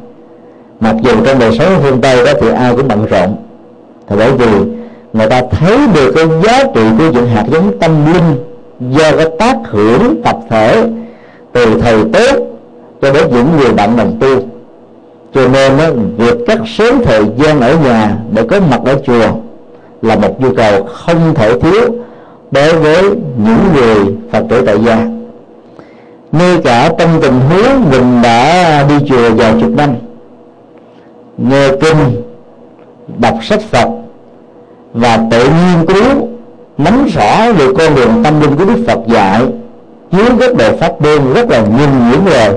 Mặc dù trong đời sống phương Tây đó thì ai cũng bận rộn, thì bởi vì người ta thấy được cái giá trị của những hạt giống tâm linh do cái tác hưởng tập thể từ thầy tốt cho đến những người bạn đồng tu. Cho nên đó, việc cắt sớm thời gian ở nhà để có mặt ở chùa là một nhu cầu không thể thiếu đối với những người Phật tử tại gia. Ngay cả trong tình huống mình đã đi chùa vài chục năm, nghe kinh, đọc sách Phật và tự nghiên cứu nắm rõ về con đường tâm linh của Đức Phật dạy, dưới các đề pháp môn rất là nhìn những lời,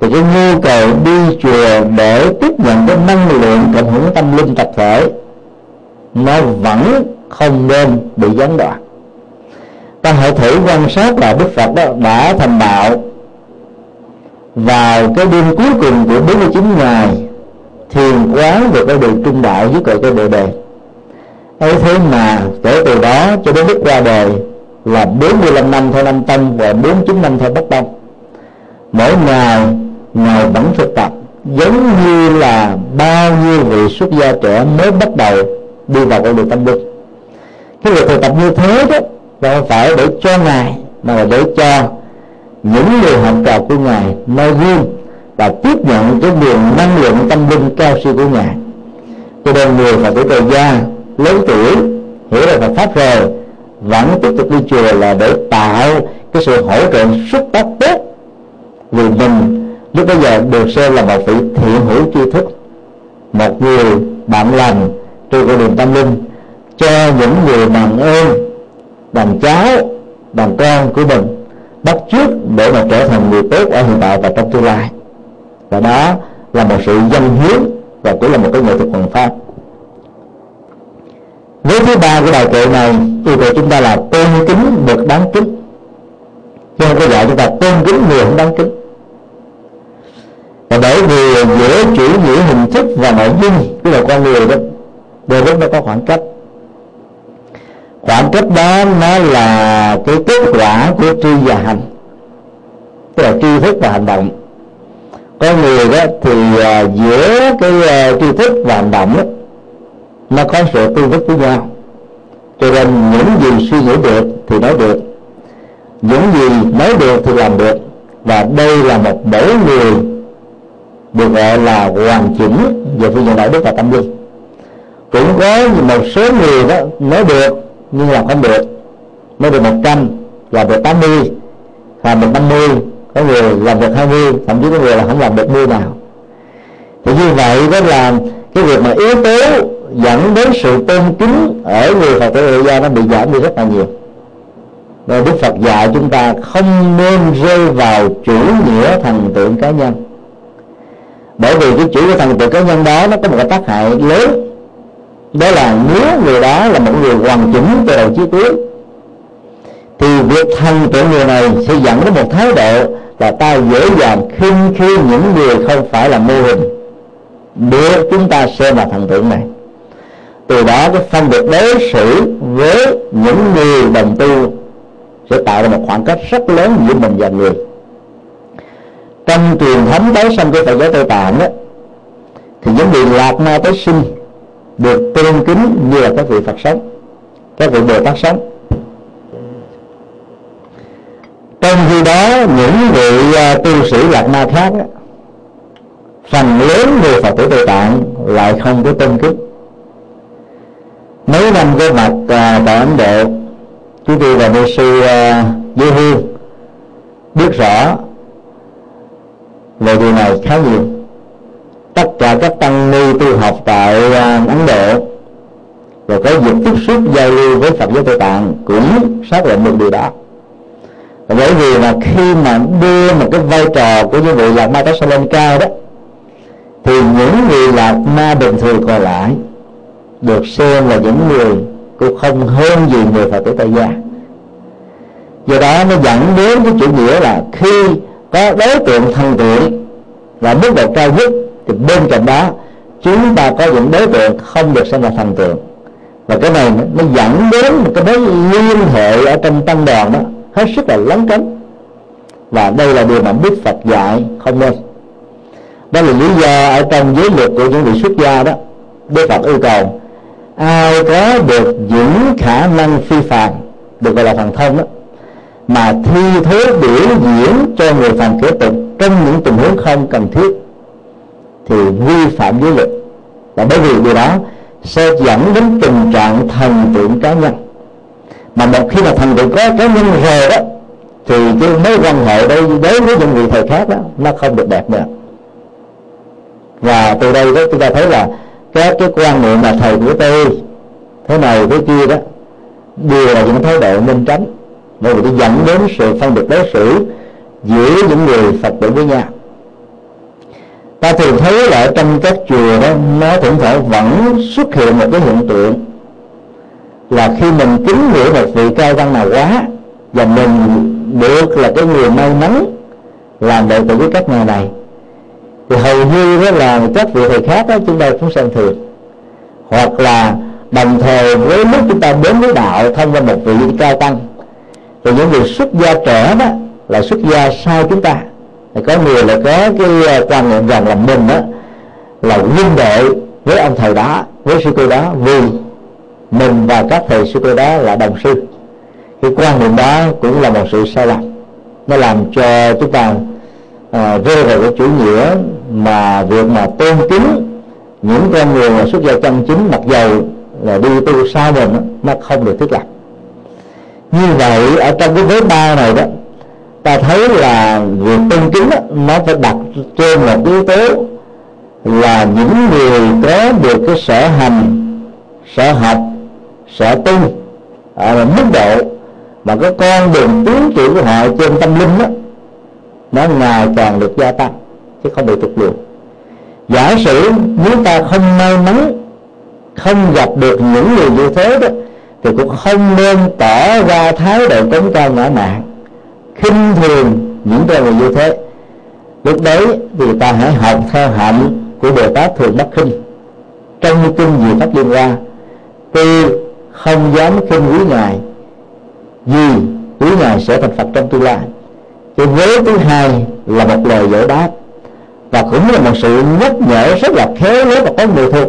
thì cái nhu cầu đi chùa để tiếp nhận cái năng lượng cộng hưởng tâm linh tập thể nó vẫn không nên bị gián đoạn. Ta hãy thử quan sát là Đức Phật đó đã thành đạo vào cái đêm cuối cùng của 49 ngày, thiền quán được cái đường trung đạo với cội cái Bồ Đề. Ấy thế mà kể từ đó cho đến lúc qua đời là 45 năm theo Nam Tông và 49 năm theo Bắc Tông. Mỗi ngày ngài vẫn thực tập, giống như là bao nhiêu vị xuất gia trẻ mới bắt đầu đi vào con đường tâm linh. Cái việc thực tập như thế đó là không phải để cho ngài, mà là để cho những người học trò của ngài noi gương và tiếp nhận cái nguồn năng lượng tâm linh cao siêu của ngài. Cho nên người Phật tử tại gia lớn tuổi hiểu được Phật pháp rồi vẫn tiếp tục đi chùa là để tạo cái sự hỗ trợ xúc tác tốt, vì mình lúc bây giờ được xem là một vị thiện hữu tri thức, một người bạn lành trên con đường tâm linh cho những người bằng ơn, bằng cháu, bằng con của mình bắt chước để mà trở thành người tốt ở hiện tại và trong tương lai. Và đó là một sự dân hiến và cũng là một cái nghệ thuật hoàn pháp. Với thứ ba của bài kệ này, yêu cầu chúng ta là tôn kính được đáng kính. Cho nên có dạy chúng ta tôn kính người không đáng kính. Và bởi vì giữa chủ nghĩa hình thức và nội dung của là con người đó, đôi lúc nó có khoảng cách. Khoảng cách đó nó là cái kết quả của tri và hành, tức là tri thức và hành động. Có người đó thì giữa cái tri thức và hành động đó, nó có sự tương thích với nhau. Cho nên những gì suy nghĩ được thì nói được, những gì nói được thì làm được. Và đây là một mẫu người được gọi là hoàn chỉnh về phương diện đạo đức và tâm linh. Cũng có một số người đó nói được nhưng làm không được, nói được 100 làm được 80, làm được 50, có người làm được 20, thậm chí có người là không làm được 10 nào. Thì như vậy đó là cái việc mà yếu tố dẫn đến sự tôn kính ở người Phật tử gia nó bị giảm đi rất là nhiều. Nên Đức Phật dạy chúng ta không nên rơi vào chủ nghĩa thần tượng cá nhân, bởi vì cái chủ nghĩa thần tượng cá nhân đó nó có một cái tác hại lớn. Đó là nếu người đó là một người hoàn chỉnh từ đầu chí cuối thì việc thần tượng người này sẽ dẫn đến một thái độ là ta dễ dàng khinh khi những người không phải là mô hình để chúng ta xem là thần tượng này. Từ đó cái phân biệt đối xử với những người đồng tu sẽ tạo ra một khoảng cách rất lớn giữa mình và người. Trong truyền thống tái sanh của Phật giáo Tây Tạng đó, thì những vị lạc ma tái sinh được tôn kính như là các vị Phật sống, các vị Bồ Tát sống. Trong khi đó những vị tu sĩ lạc ma khác đó, phần lớn người Phật tử Tây Tạng lại không có tôn kính. Mấy năm có mặt tại Ấn Độ, chúng tôi và mục sư Duy Hương biết rõ về điều này khá nhiều. Tất cả các tăng ni tu học tại Ấn Độ và có dịp tiếp xúc giao lưu với Phật giáo Tây Tạng cũng xác định được điều đó. Và bởi vì là khi mà đưa một cái vai trò của những vị lạc ma tái sanh lên cao đó, thì những người lạc ma bình thường còn lại được xem là những người cũng không hơn gì người Phật tử tại gia. Do đó nó dẫn đến cái chủ nghĩa là khi có đối tượng thần tượng là mức độ cao nhất, thì bên cạnh đó chúng ta có những đối tượng không được xem là thần tượng. Và cái này nó dẫn đến một cái mối liên hệ ở trong tăng đoàn đó hết sức là lấn cấn. Và đây là điều mà Đức Phật dạy không nên. Đó là lý do ở trong giới luật của những vị xuất gia đó, Đức Phật yêu cầu ai có được những khả năng phi phàm được gọi là thần thông đó, mà thi thố biểu diễn cho người phàm kế tục trong những tình huống không cần thiết thì vi phạm giới luật. Và bởi vì điều đó sẽ dẫn đến tình trạng thần tượng cá nhân. Mà một khi mà thần tượng có cá nhân rồi đó, thì cái mối quan hệ đây đối với những vị thầy khác đó nó không được đẹp nữa. Và từ đây đó chúng ta thấy là các cái quan niệm mà thầy của tôi thế này thế kia đó đều là những thái độ nên tránh, bởi vì nó dẫn đến sự phân biệt đối xử giữa những người Phật tử với nhau. Ta thường thấy là ở trong các chùa đó nó thỉnh thoảng vẫn xuất hiện một cái hiện tượng là khi mình kính ngưỡng một vị cao tăng nào quá và mình được là cái người may mắn làm đệ tử với các ngài này, thì hầu như đó là các vị thầy khác đó, chúng ta cũng xem thường, hoặc là đồng thời với lúc chúng ta đến với đạo thông qua một vị cao tăng, rồi những người xuất gia trẻ đó là xuất gia sau chúng ta, thì có người là có cái quan niệm rằng là mình đó là huynh đệ với ông thầy đó, với sư cô đó, vì mình và các thầy sư cô đó là đồng sư. Cái quan niệm đó cũng là một sự sai lầm, nó làm cho chúng ta rơi vào cái chủ nghĩa mà việc mà tôn kính những con người mà xuất gia chân chính, mặc dầu là đi tu sau mình, nó không được thiết lập. Như vậy ở trong cái vế ba này đó, ta thấy là việc tôn kính đó, nó phải đặt trên một yếu tố là những người có được cái sở hành, sở học, sở tu ở mức độ mà cái con đường tiến triển của họ trên tâm linh đó, nó ngày càng được gia tăng chứ không bị tụt lùi. Giả sử nếu ta không may mắn không gặp được những người như thế đó, thì cũng không nên tỏ ra thái độ cống cao ngạo mạn, khinh thường những người như thế. Lúc đấy thì ta hãy học theo hạnh của Bồ Tát Thường Bất Khinh trong kinh Diệu Pháp Liên Hoa. Tuy không dám khinh quý ngài, vì quý ngài sẽ thành Phật trong tương lai. Thì vế thứ hai là một lời giải đáp, và cũng là một sự nhắc nhở rất là khéo léo và có người thuộc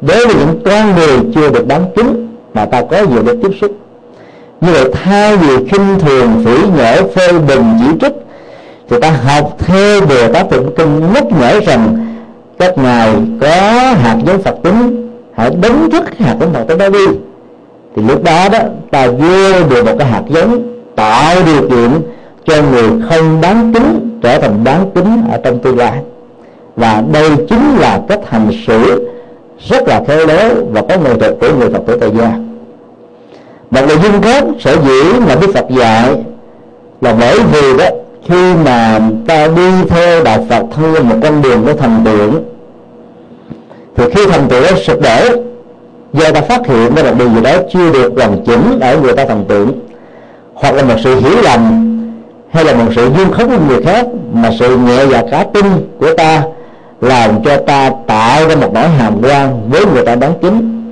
đối với những con người chưa được đáng kính mà ta có nhiều được tiếp xúc. Như vậy thay vì khinh thường, phỉ nhở, phê bình, chỉ trích, thì ta học theo Bồ Tát Thường Bất Khinh nhắc nhở rằng các ngài có hạt giống Phật tính, hãy đánh thức hạt giống Phật tính đó đi. Thì lúc đó đó ta vô được một cái hạt giống tạo điều kiện cho người không đáng kính trở thành đáng kính ở trong tương lai. Và đây chính là cách hành xử rất là khéo léo và có nghệ thuật của người Phật tử tại gia. Một nội dung khác sở dĩ mà Đức Phật dạy là bởi vì đó, khi mà ta đi theo đạo Phật theo một con đường của thần tượng, thì khi thần tượng sụp đổ do ta phát hiện đó là điều gì đó chưa được làm chỉnh ở người ta thần tượng, hoặc là một sự hiểu lầm, hay là một sự dung khống của người khác, mà sự nhẹ dạ cả tin của ta làm cho ta tạo ra một nỗi hàm oan với người ta đáng kính,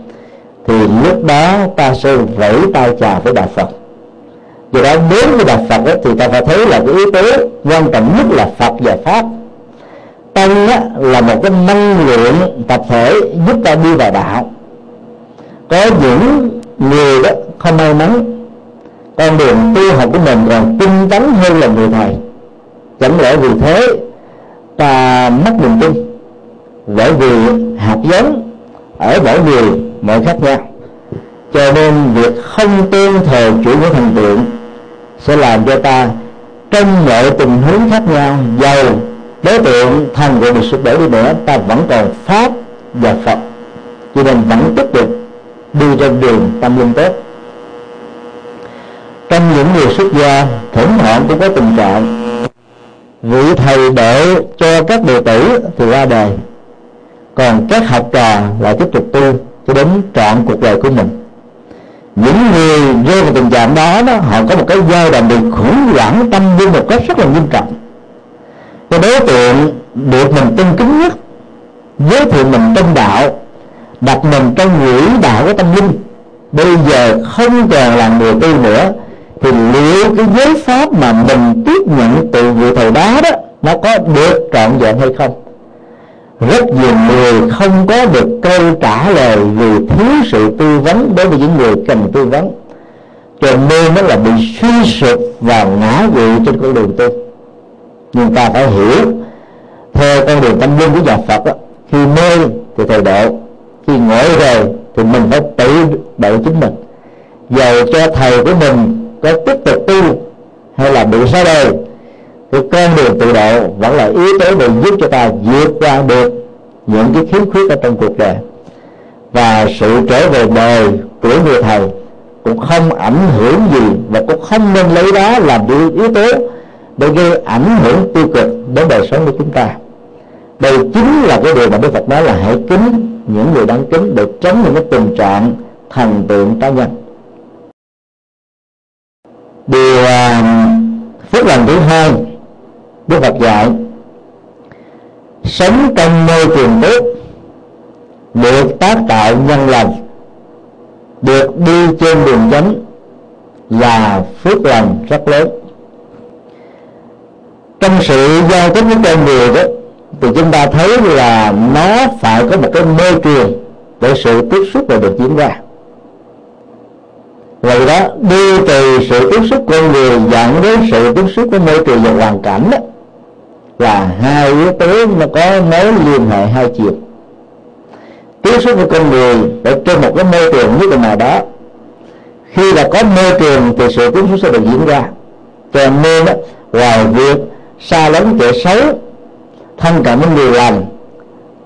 thì lúc đó ta sẽ vẫy tay chào với đạo Phật. Do đó đến với đạo Phật ấy, thì ta phải thấy là cái yếu tố quan trọng nhất là Phật và Pháp. Tăng á, là một cái năng lượng tập thể giúp ta đi vào đạo. Có những người đó không may mắn, con đường tu học của mình còn tinh tấn hơn là người thầy, chẳng lẽ vì thế ta mất niềm tin? Bởi vì hạt giống ở mỗi người mỗi khác nhau, cho nên việc không tương thờ chủ nghĩa thần tượng sẽ làm cho ta trong mọi tình huống khác nhau, dầu đối tượng thần của mình sụp đổ đi nữa, ta vẫn còn Pháp và Phật, cho nên vẫn tiếp tục đi trên đường tâm linh tốt. Trong những người xuất gia thỉnh thoảng cũng có tình trạng vị thầy để cho các đệ tử thì ra đời, còn các học trò lại tiếp tục tu cho đến trọn cuộc đời của mình. Những người rơi vào tình trạng đó, họ có một cái giai đoạn bị khủng hoảng tâm linh một cách rất là nghiêm trọng. Cái đối tượng được mình tôn kính nhất, giới thiệu mình trong đạo, đặt mình trong ngưỡng đạo của tâm linh, bây giờ không còn là người tu nữa, thì liệu cái giới pháp mà mình tiếp nhận từ vị thầy đó đó, nó có được trọn vẹn hay không? Rất nhiều người không có được câu trả lời vì thiếu sự tư vấn đối với những người cần tư vấn, cho nên nó là bị suy sụp và ngã quỵ trên con đường tu. Nhưng ta phải hiểu theo con đường tâm linh của nhà Phật đó, khi mê thì thầy độ, khi ngộ rồi thì mình phải tự độ chính mình. Dầu cho thầy của mình có tiếp tục tu hay là bị xa đời, thì con đường tự độ vẫn là yếu tố để giúp cho ta vượt qua được những cái khiếm khuyết ở trong cuộc đời. Và sự trở về đời của người thầy cũng không ảnh hưởng gì, và cũng không nên lấy đó làm yếu tố để gây ảnh hưởng tiêu cực đến đời sống của chúng ta. Đây chính là cái điều mà Đức Phật nói là hãy kính những người đáng kính, để tránh những cái tình trạng thần tượng cá nhân. Điều phước lành thứ hai Đức Phật dạy sống trong môi trường tốt, được tác tạo nhân lành, được đi trên đường chánh là phước lành rất lớn. Trong sự giao tiếp với con người đó thì chúng ta thấy là nó phải có một cái môi trường để sự tiếp xúc là được diễn ra. Vậy đó, đi từ sự tiếp xúc con người dẫn đến sự tiếp xúc với môi trường và hoàn cảnh đó là hai yếu tố nó có mối liên hệ hai chiều. Tiếp xúc với con người ở trên một cái môi trường như thế nào đó, khi là có môi trường thì sự tiếp xúc sẽ được diễn ra. Cho nên đó, ngoài việc xa lánh kẻ xấu, thân cận những người lành,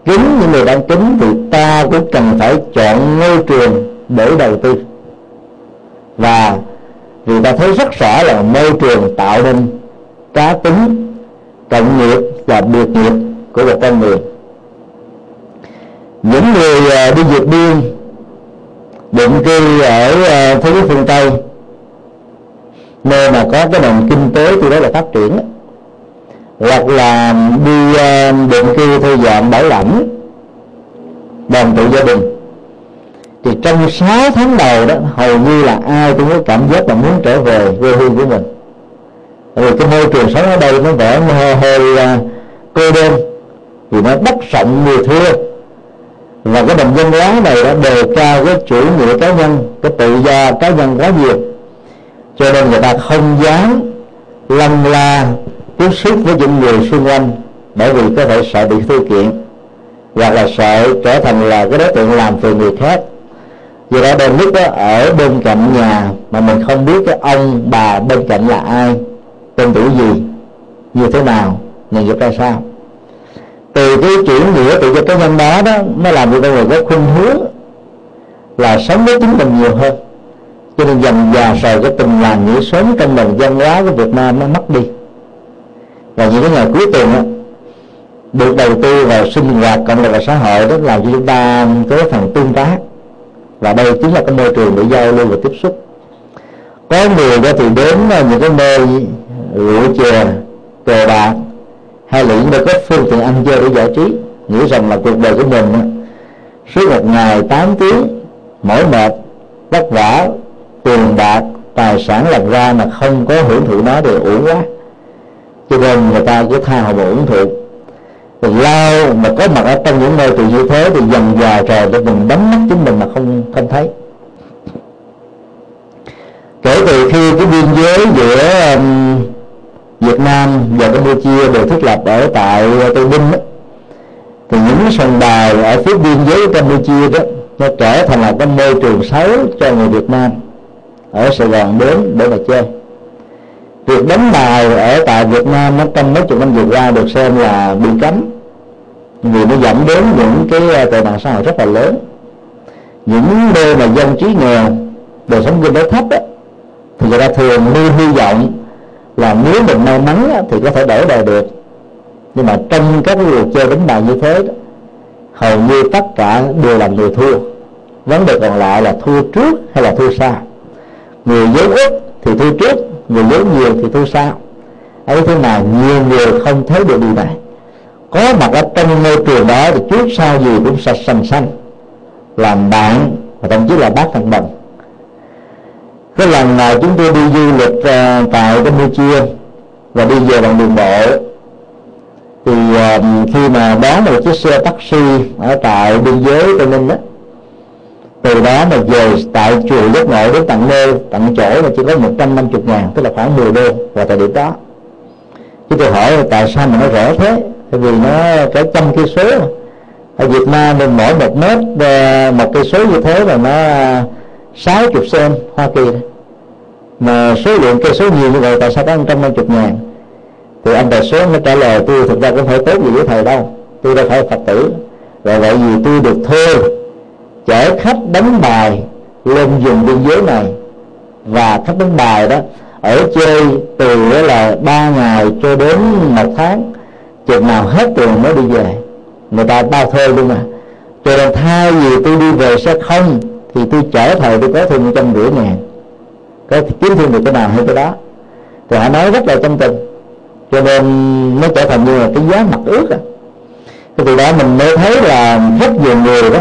kính những người đang kính, thì ta cũng cần phải chọn môi trường để đầu tư. Và người ta thấy rất rõ là môi trường tạo nên cá tính, cộng nghiệp và biệt nghiệp của một con người. Những người đi vượt biên định cư ở thế giới phương Tây, nơi mà có cái nền kinh tế thì đó là phát triển, hoặc là đi định cư theo dạng bảo lãnh đoàn tụ gia đình, thì trong 6 tháng đầu đó hầu như là ai cũng có cảm giác là muốn trở về quê hương của mình. Rồi cái môi trường sống ở đây nó vẻ hơi cô đơn, vì nó bất rộng người thưa, và cái đồng dân hóa này đã đề cao cái chủ nghĩa cá nhân, cái tự do cá nhân quá nhiều, cho nên người ta không dám lăn la tiếp xúc với những người xung quanh, bởi vì có thể sợ bị thua kiện, hoặc là sợ trở thành là cái đối tượng làm từ người khác. Vì đó đôi lúc đó, ở bên cạnh nhà mà mình không biết cái ông bà bên cạnh là ai, tên tuổi gì, như thế nào, nghề nghiệp ra sao. Từ cái chuyển nghĩa từ cái nhân đó đó, nó làm cho người có khuynh hướng là sống với chính mình nhiều hơn. Cho nên dần dà rồi cái tình làng nghĩa xóm trong nền văn hóa của Việt Nam nó mất đi. Và những cái ngày cuối tuần đó, được đầu tư vào sinh hoạt cộng đồng và xã hội đó làm cho chúng ta có phần tương tác, và đây chính là cái môi trường để giao lưu và tiếp xúc. Có người đó thì đến những cái nơi rượu chè, cờ bạc, hay là những nơi có phương tiện ăn chơi để giải trí, nghĩ rằng là cuộc đời của mình đó, suốt một ngày 8 tiếng mỏi mệt vất vả, tiền bạc tài sản làm ra mà không có hưởng thụ nó thì uổng quá, cho nên người ta cứ tha hồ mà hưởng thụ. Thì lao mà có mặt ở trong những nơi từ như thế thì dần dà rồi để mình đánh mất chính mình mà không thấy. Kể từ khi cái biên giới giữa Việt Nam và Campuchia được thiết lập ở tại Tây Ninh đó, thì những sòng bài ở phía biên giới Campuchia đó nó trở thành là cái môi trường xấu cho người Việt Nam ở Sài Gòn đến để mà chơi. Việc đánh bài ở tại Việt Nam nó trong mấy chục năm vừa qua được xem là bị cấm, vì nó dẫn đến những cái tệ nạn xã hội rất là lớn. Những nơi mà dân trí nghèo, đời sống kinh tế thấp đó, thì người ta thường hy vọng là nếu mình may mắn đó, thì có thể đổi đời được. Nhưng mà trong các cuộc chơi đánh bài như thế đó, hầu như tất cả đều là người thua. Vấn đề còn lại là thua trước hay là thua sau. Người giới ít thì thua trước, người giới nhiều thì thua sau. Ấy thế nào nhiều người không thấy được điều này. Có mặt ở trong môi trường đó thì trước sau gì cũng sạch sành, làm bạn và thậm chí là bác thằng bằng. Cái lần nào chúng tôi đi du lịch tại Campuchia và đi về bằng đường bộ, thì khi mà đón một chiếc xe taxi ở tại biên giới Tây Ninh đó, từ đó mà về tại chùa Phước Hậu đến tận nơi tận chỗ là chỉ có 150.000, tức là khoảng 10 đô vào thời điểm đó. Chứ tôi hỏi là tại sao mà nó rẻ thế? Tại vì nó cả 100 cây số. Ở Việt Nam mình mỗi 1 mét 1 cây số như thế là nó 60 sen Hoa Kỳ đó. Mà số lượng cây số nhiều như vậy tại sao có 150.000? Thì anh tài xế nó trả lời tôi, thực ra cũng phải tốt gì với thầy đâu, tôi đâu phải Phật tử. Và vậy vì tôi được thuê chở khách đánh bài lên vùng biên giới này, và khách đánh bài đó ở chơi từ đó là 3 ngày cho đến 1 tháng, chừng nào hết tiền mới đi về, người ta bao thuê luôn mà. Cho nên thay vì tôi đi về xe không thì tôi chở thầy, tôi có thêm 150.000, có kiếm thêm được cái nào hay cái đó. Thì họ nói rất là chân tình. cho nên nó trở thành như là cái giá mặt ướt đó. Thì từ đó mình mới thấy là rất nhiều người đó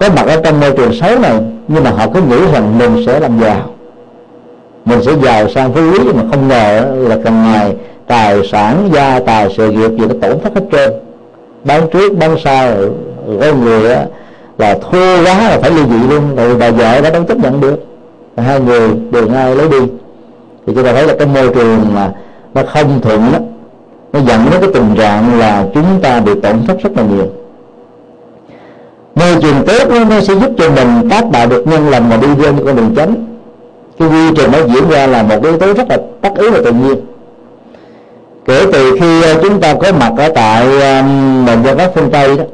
có mặt ở trong môi trường xấu này, nhưng mà họ cứ nghĩ rằng mình sẽ làm giàu, mình sẽ giàu sang phú quý, mà không ngờ là càng ngày tài sản, gia tài, sự nghiệp gì nó tổn thất hết trơn, bán trước bán sau, có người đó là thua quá là phải ly dị luôn, rồi bà vợ đã đâu chấp nhận được, và hai người đều ngay lấy đi. Thì chúng ta thấy là cái môi trường mà nó không thuận đó, nó dẫn đến cái tình trạng là chúng ta bị tổn thất rất là nhiều. Môi trường tốt nó sẽ giúp cho mình tác tạo được nhân lành mà đi lên con đường chánh. Cái quy trình nó diễn ra là một yếu tố rất là tất yếu và tự nhiên. Kể từ khi chúng ta có mặt ở tại nền văn hóa phương Tây đó,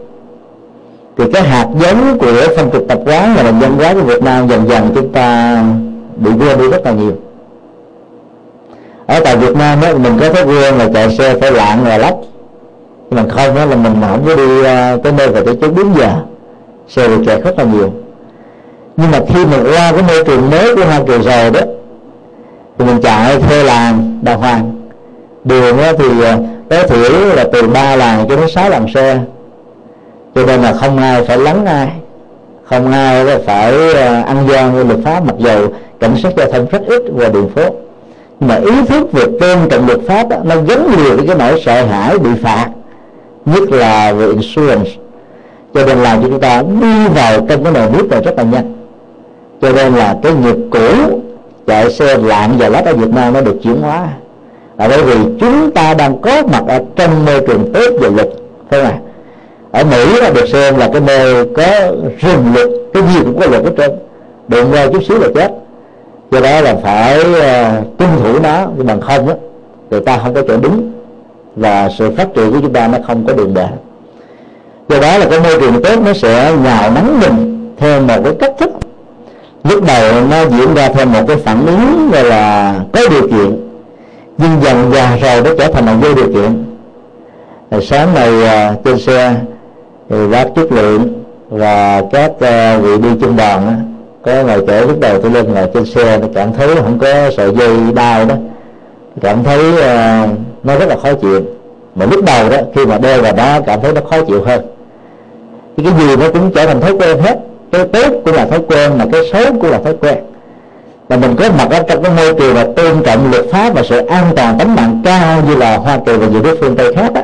thì cái hạt giống của phong tục tập quán và nền văn hóa của Việt Nam dần dần chúng ta bị quên đi rất là nhiều. Ở tại Việt Nam đó, mình có thói quen là chạy xe phải lạng và lách, nhưng mà không, đó là mình không có đi tới nơi và tới chỗ đúng giờ, xe được chạy rất là nhiều. Nhưng mà khi mình qua cái môi trường mới của Hoa Kỳ rồi đó, thì mình chạy theo làng đàng hoàng, đường thì có thể là từ 3 làng cho đến 6 làng xe, cho nên là không ai phải lắng ai, không ai phải ăn gian với luật pháp, mặc dù cảnh sát giao thông rất ít về đường phố. Nhưng mà ý thức về tôn trọng luật pháp đó, nó gắn liền với cái nỗi sợ hãi bị phạt, nhất là về insurance, cho nên làm cho chúng ta đi vào trong cái nền nước này rất là nhanh. Cho nên là cái nghiệp cũ chạy xe lạng và lách ở Việt Nam nó được chuyển hóa, là bởi vì chúng ta đang có mặt ở trong môi trường tốt về luật, phải không ạ? Ở Mỹ là được xem là cái nơi có rừng luật, cái gì cũng có luật hết trơn, đụng ra chút xíu là chết, do đó là phải tuân thủ nó. Nhưng mà không á, người ta không có chỗ đúng và sự phát triển của chúng ta nó không có đường đệm. Do đó là cái môi trường tốt nó sẽ nhào nắng mình theo một cái cách thức, lúc đầu nó diễn ra theo một cái phản ứng gọi là có điều kiện, nhưng dần dà rồi nó trở thành là vô điều kiện. Sáng nay trên xe thì bác chất lượng và các vị đi trên đoàn á, có người trẻ lúc đầu tôi lên ngồi trên xe nó cảm thấy không có sợi dây đau đó, cảm thấy nó rất là khó chịu. Mà lúc đầu đó khi mà đeo vào đó cảm thấy nó khó chịu hơn. Thì cái gì nó cũng trở thành thói quen hết, cái tốt cũng là thói quen mà cái xấu cũng là thói quen. Mà mình có mặt ở trong cái môi trường là tôn trọng luật pháp và sự an toàn tính mạng cao như là Hoa Kỳ và nhiều địa phương Tây khác á,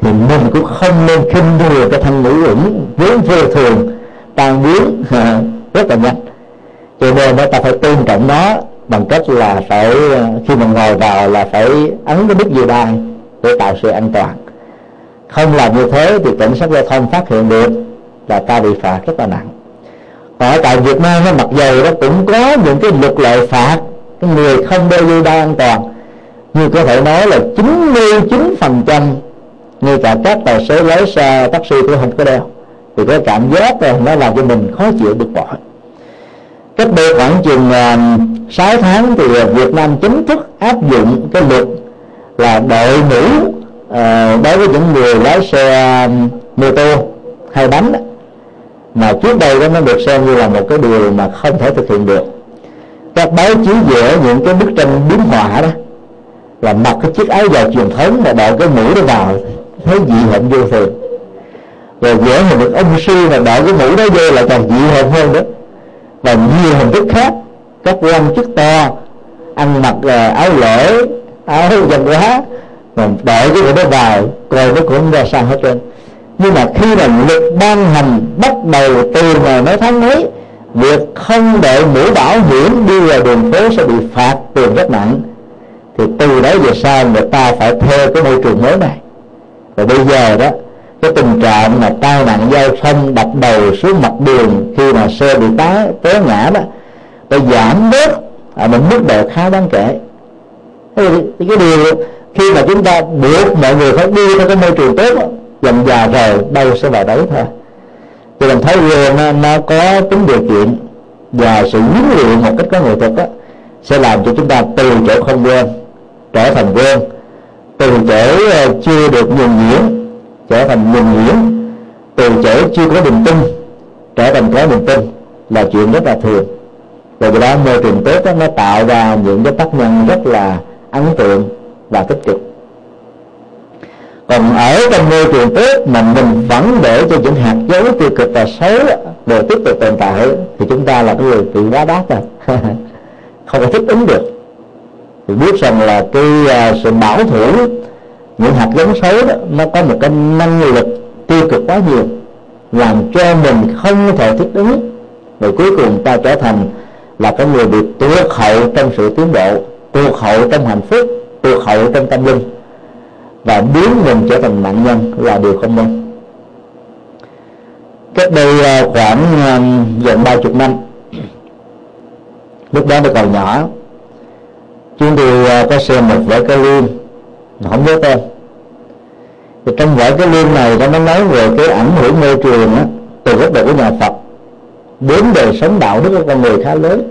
thì mình cũng không nên khinh thường cái thanh ngữ ứng vốn vô thường tan biến rất là nhanh. Cho nên ta phải tôn trọng nó bằng cách là phải, khi mà ngồi vào là phải ấn cái nút dây đai để tạo sự an toàn. Không làm như thế thì cảnh sát giao thông phát hiện được là ta bị phạt rất là nặng. Còn ở tại Việt Nam mặc dù nó cũng có những cái luật lệ phạt cái người không đeo dây đai an toàn, nhưng có thể nói là 99% ngay cả các tài xế lái xe taxi cũng không có đeo, thì cái cảm giác này nó làm cho mình khó chịu bực bội. Cách đây khoảng chừng 6 tháng thì Việt Nam chính thức áp dụng cái luật là đội mũ đối với những người lái xe mô tô hay bánh đó. Mà trước đây đó nó được xem như là một cái điều mà không thể thực hiện được. Các báo chí vẽ những cái bức tranh biếm họa đó, là mặc cái chiếc áo dài truyền thống mà đội cái mũ đó vào thấy dị hợm vô thường, rồi vẽ hình được ông sư mà đội cái mũ đó vô lại càng dị hợm hơn đó. Và nhiều hình thức khác, các quan chức to ăn mặc áo lễ, áo dân hóa, rồi đội cái mũ đó vào coi nó cũng ra sao hết trơn. Nhưng mà khi mà luật ban hành bắt đầu từ ngày mấy tháng mấy, việc không đội mũ bảo hiểm đi vào đường phố sẽ bị phạt tiền rất nặng. Thì từ đó về sau người ta phải theo cái môi trường mới này. Và bây giờ đó, cái tình trạng mà tai nạn giao thông đập đầu xuống mặt đường khi mà xe bị té ngã đó, đã giảm bớt ở một mức độ khá đáng kể. Thì cái điều khi mà chúng ta buộc mọi người phải đi theo cái môi trường tốt đó, dần già rồi đâu sẽ vào đấy thôi. Thì mình thấy nó có tính điều kiện và sự huấn luyện một cách có nghệ thuật đó, sẽ làm cho chúng ta từ chỗ không quen trở thành quen, từ chỗ chưa được nhuần nhuyễn trở thành nhuần nhuyễn, từ chỗ chưa có niềm tin trở thành có niềm tin, là chuyện rất là thường. Rồi từ đó môi trường tốt đó, nó tạo ra những cái tác nhân rất là ấn tượng và tích cực. Còn ở trong môi trường tốt mà mình vẫn để cho những hạt dấu tiêu cực và xấu đều tiếp tục tồn tại thì chúng ta là cái người bị đá đát rồi không có thích ứng được. Thì biết rằng là cái sự bảo thủ những hạt giống xấu đó, nó có một cái năng lực tiêu cực quá nhiều, làm cho mình không thể thích ứng, rồi cuối cùng ta trở thành là cái người bị tuột hậu trong sự tiến bộ, tuột hậu trong hạnh phúc, tuột hậu trong tâm linh, và biến mình trở thành nạn nhân là điều không nên. Cách đây khoảng gần 30 năm, lúc đó tôi còn nhỏ, chúng tôi có xem một vở cái lương, không nhớ tên. Thì trong vở cái lương này nó nói về cái ảnh hưởng môi trường đó, từ góc độ của nhà Phật đến đời sống đạo đức của con người khá lớn.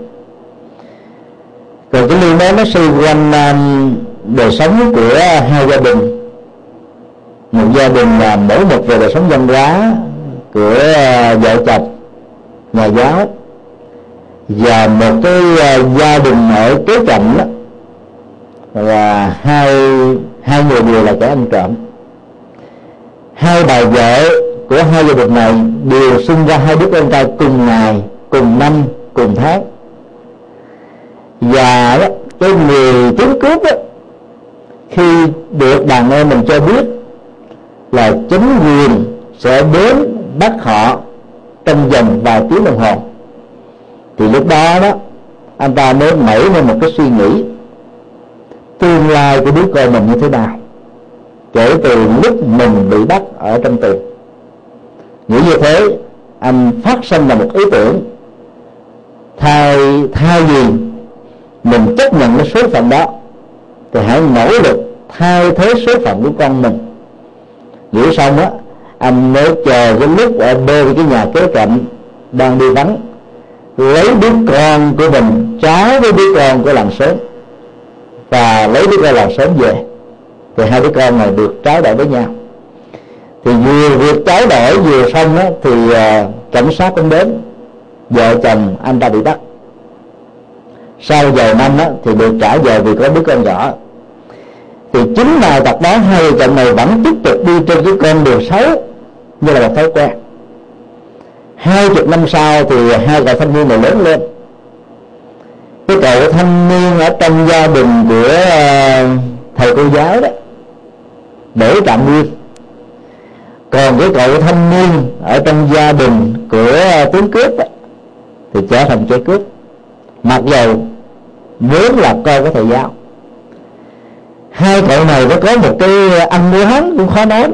Rồi cái lương đó nó xoay quanh đời sống của hai gia đình. Một gia đình là mỗi một về đời sống văn hóa của vợ chồng nhà giáo, và một cái gia đình ở kế cạnh đó là hai người đều là kẻ ăn trộm. Hai bà vợ của hai gia đình này đều sinh ra hai đứa con trai cùng ngày, cùng năm, cùng tháng. Và đó, cái người trúng cướp đó, khi được đàn em mình cho biết là chính quyền sẽ đến bắt họ trong vòng vài tiếng đồng hồ, thì lúc đó đó anh ta mới nảy lên một cái suy nghĩ tương lai của đứa con mình như thế nào kể từ lúc mình bị bắt ở trong tù. Nghĩ như thế, anh phát sinh là một ý tưởng, thay vì mình chấp nhận cái số phận đó thì hãy nỗ lực thay thế số phận của con mình. Nghĩ xong á, anh mới chờ cái lúc ở bên cái nhà kế cạnh đang đi vắng, lấy đứa con của mình trái với đứa con của làng xóm, và lấy đứa con làng xóm về, thì hai đứa con này được trái đổi với nhau. Thì vừa việc trái đổi vừa xong đó, thì cảnh sát cũng đến, vợ chồng anh ta bị bắt. Sau vài năm đó, thì được trả về vì có đứa con nhỏ. Thì chính là tập đó hai vợ chồng này vẫn tiếp tục đi trên cái con đường xấu như là một thói quen. 20 năm sau thì hai cậu thanh niên này lớn lên. Cái cậu thanh niên ở trong gia đình của thầy cô giáo đó để tạm nguyên, còn cái cậu thanh niên ở trong gia đình của tướng cướp đó, thì trở thành kẻ cướp, mặc dù vốn là con của thầy giáo. Hai cậu này nó có một cái anh mua hắn cũng khó nói,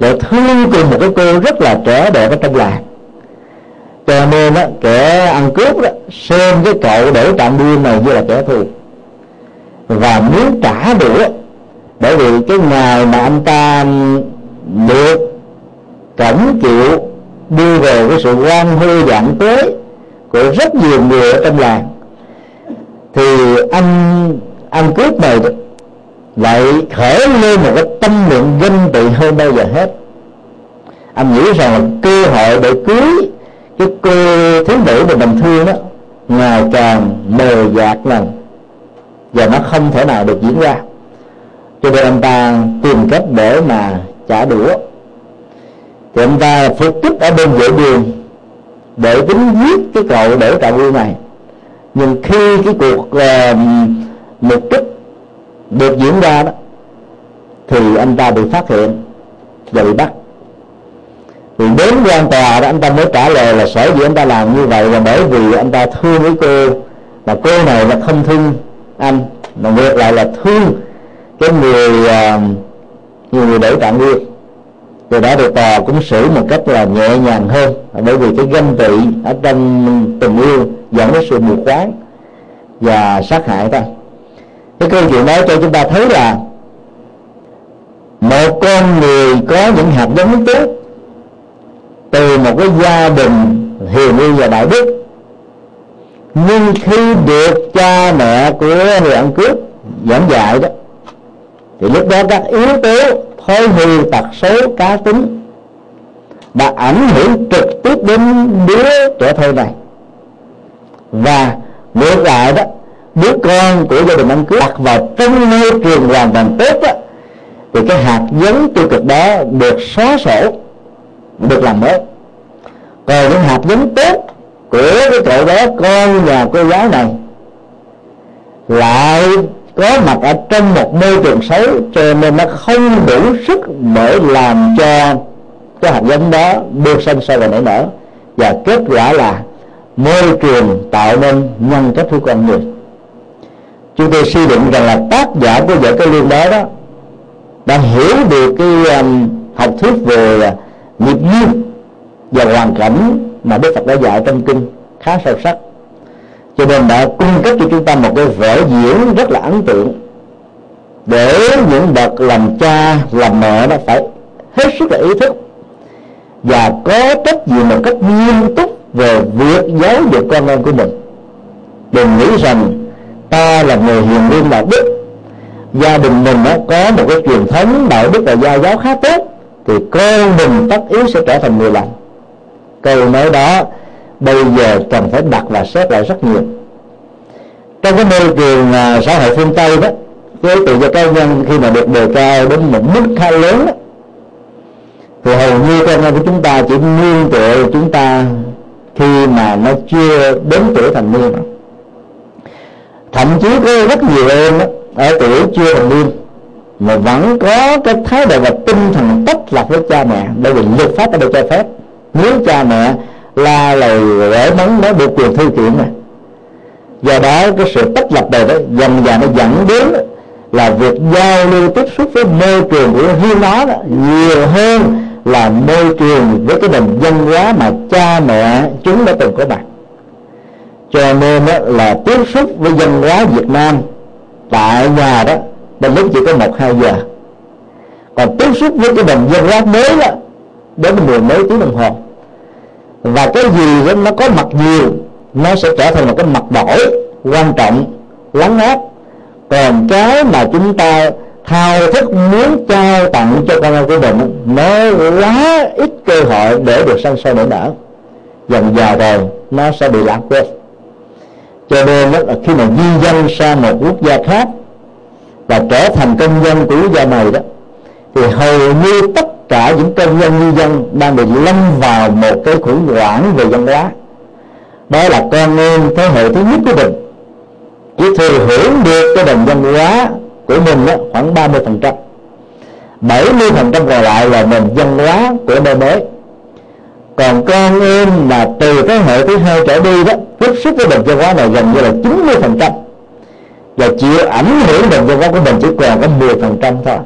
lại thương cùng một cái cô rất là trẻ đẹp ở trong làng, cho nên đó, kẻ ăn cướp đó xem cái cậu để tạm điên này như là kẻ thù và muốn trả đũa. Bởi vì cái ngày mà anh ta được cẩm chịu đưa về cái sự quan hô vạn tế của rất nhiều người ở trong làng, thì anh cướp này lại khởi lên một cái tâm niệm ganh tị hơn bao giờ hết. Anh nghĩ rằng là cơ hội để cưới cái cô thiếu nữ mà mình thương đó ngày càng mờ dạt lần, và nó không thể nào được diễn ra, cho nên anh ta tìm cách để mà trả đũa. Thì anh ta phục kích ở bên vệ đường để tính giết cái cậu để trả đũa này, nhưng khi cái cuộc mục kích được diễn ra đó thì anh ta bị phát hiện và bị bắt. Thì đến quan tòa đó, anh ta mới trả lời là sở dĩ anh ta làm như vậy là bởi vì anh ta thương với cô, mà cô này là không thương anh, mà ngược lại là thương cái người để tạm nguyên. Từ đó được tòa cũng xử một cách là nhẹ nhàng hơn, bởi vì cái ganh tị ở trong tình yêu dẫn đến sự mù quáng và sát hại ta. Cái câu chuyện nói cho chúng ta thấy là một con người có những hạt giống tốt từ một cái gia đình hiền lương và đạo đức, nhưng khi được cha mẹ của người ăn cướp giảng dạy đó, thì lúc đó các yếu tố thói hư tật xấu cá tính đã ảnh hưởng trực tiếp đến đứa trẻ thơ này, và ngược lại đó đứa con của gia đình ăn cướp hoặc vào trong môi trường hoàn toàn tốt á, thì cái hạt giống tiêu cực đó được xóa sổ, được làm mới. Còn những hạt giống tốt của cái cậu bé con nhà cô giáo này lại có mặt ở trong một môi trường xấu, cho nên nó không đủ sức để làm cho cái hạt giống đó được sinh sôi và nảy nở. Và kết quả là môi trường tạo nên nhân cách của con người. Chúng tôi suy luận rằng là tác giả của vở cái liên đó đó đã hiểu được cái học thuyết về nghiệp duyên và hoàn cảnh mà Đức Phật đã dạy trong kinh khá sâu sắc, cho nên đã cung cấp cho chúng ta một cái vở diễn rất là ấn tượng để những bậc làm cha làm mẹ nó phải hết sức là ý thức và có trách nhiệm một cách nghiêm túc về việc giáo dục con em của mình. Đừng nghĩ rằng ta là người hiền lương đạo đức, gia đình mình nó có một cái truyền thống đạo đức và gia giáo khá tốt thì con mình tất yếu sẽ trở thành người lành. Câu nói đó bây giờ cần phải đặt và xét lại rất nhiều. Trong cái môi trường xã hội phương Tây đó, cái tự do cá nhân khi mà được đề cao đến một mức khá lớn đó, thì hầu như con em của chúng ta chỉ nương tựa chúng ta khi mà nó chưa đến tuổi thành niên. Thậm chí có rất nhiều em đó, ở tuổi chưa thành niên mà vẫn có cái thái độ và tinh thần tách lập với cha mẹ, bởi vì luật pháp đã được cho phép. Nếu cha mẹ la lời rễ mắng nó được quyền thư kiện này. Do đó cái sự tách lập này đó dần dần nó dẫn đến là việc giao lưu tiếp xúc với môi trường của riêng nó đó, nhiều hơn là môi trường với cái nền văn hóa mà cha mẹ chúng đã từng có mặt. Cho nên là tiếp xúc với văn hóa Việt Nam tại nhà đó đến lúc chỉ có 1-2 giờ, còn tiếp xúc với cái nền văn hóa mới đó đến 10 mấy tiếng đồng hồ. Và cái gì đó nó có mặt nhiều, nó sẽ trở thành một cái mặt đổi quan trọng, lắng áp. Còn cái mà chúng ta thao thức muốn trao tặng cho con em của mình, nó quá ít cơ hội để được sanh sôi nảy nở. Dần già rồi nó sẽ bị lãng quên. Cho nên là khi mà di dân sang một quốc gia khác và trở thành công dân của quốc gia này đó, thì hầu như tất cả những công dân di dân đang bị lâm vào một cái khủng hoảng về văn hóa. Đó là con em thế hệ thứ nhất của mình chỉ thừa hưởng được cái nền văn hóa của mình đó, khoảng 30%, 70% còn lại là nền văn hóa của nơi mới. Còn con em là từ thế hệ thứ hai trở đi đó, tiếp xúc với nền văn hóa này gần như là 90%, và chịu ảnh hưởng nền văn hóa của mình chỉ còn có 10% thôi.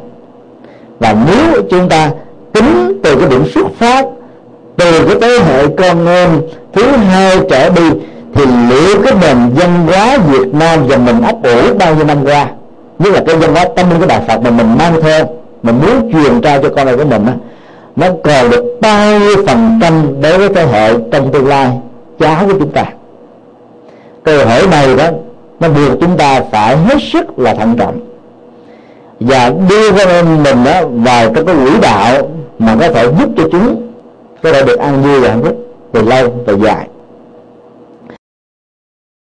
Và nếu chúng ta tính từ cái điểm xuất phát từ cái thế hệ con em thứ hai trở đi, thì liệu cái nền văn hóa Việt Nam và mình ấp ủ bao nhiêu năm qua, như là cái văn hóa tâm linh của Đạo Phật mà mình mang theo, mình muốn truyền trao cho con em của mình đó, nó còn được bao nhiêu % đối với thế hệ trong tương lai cháu của chúng ta? Câu hỏi này đó nó buộc chúng ta phải hết sức là thận trọng và đưa con em mình đó vào trong cái quỹ đạo mà có thể giúp cho chúng có thể được an vui và hạnh phúc từ lâu và dài.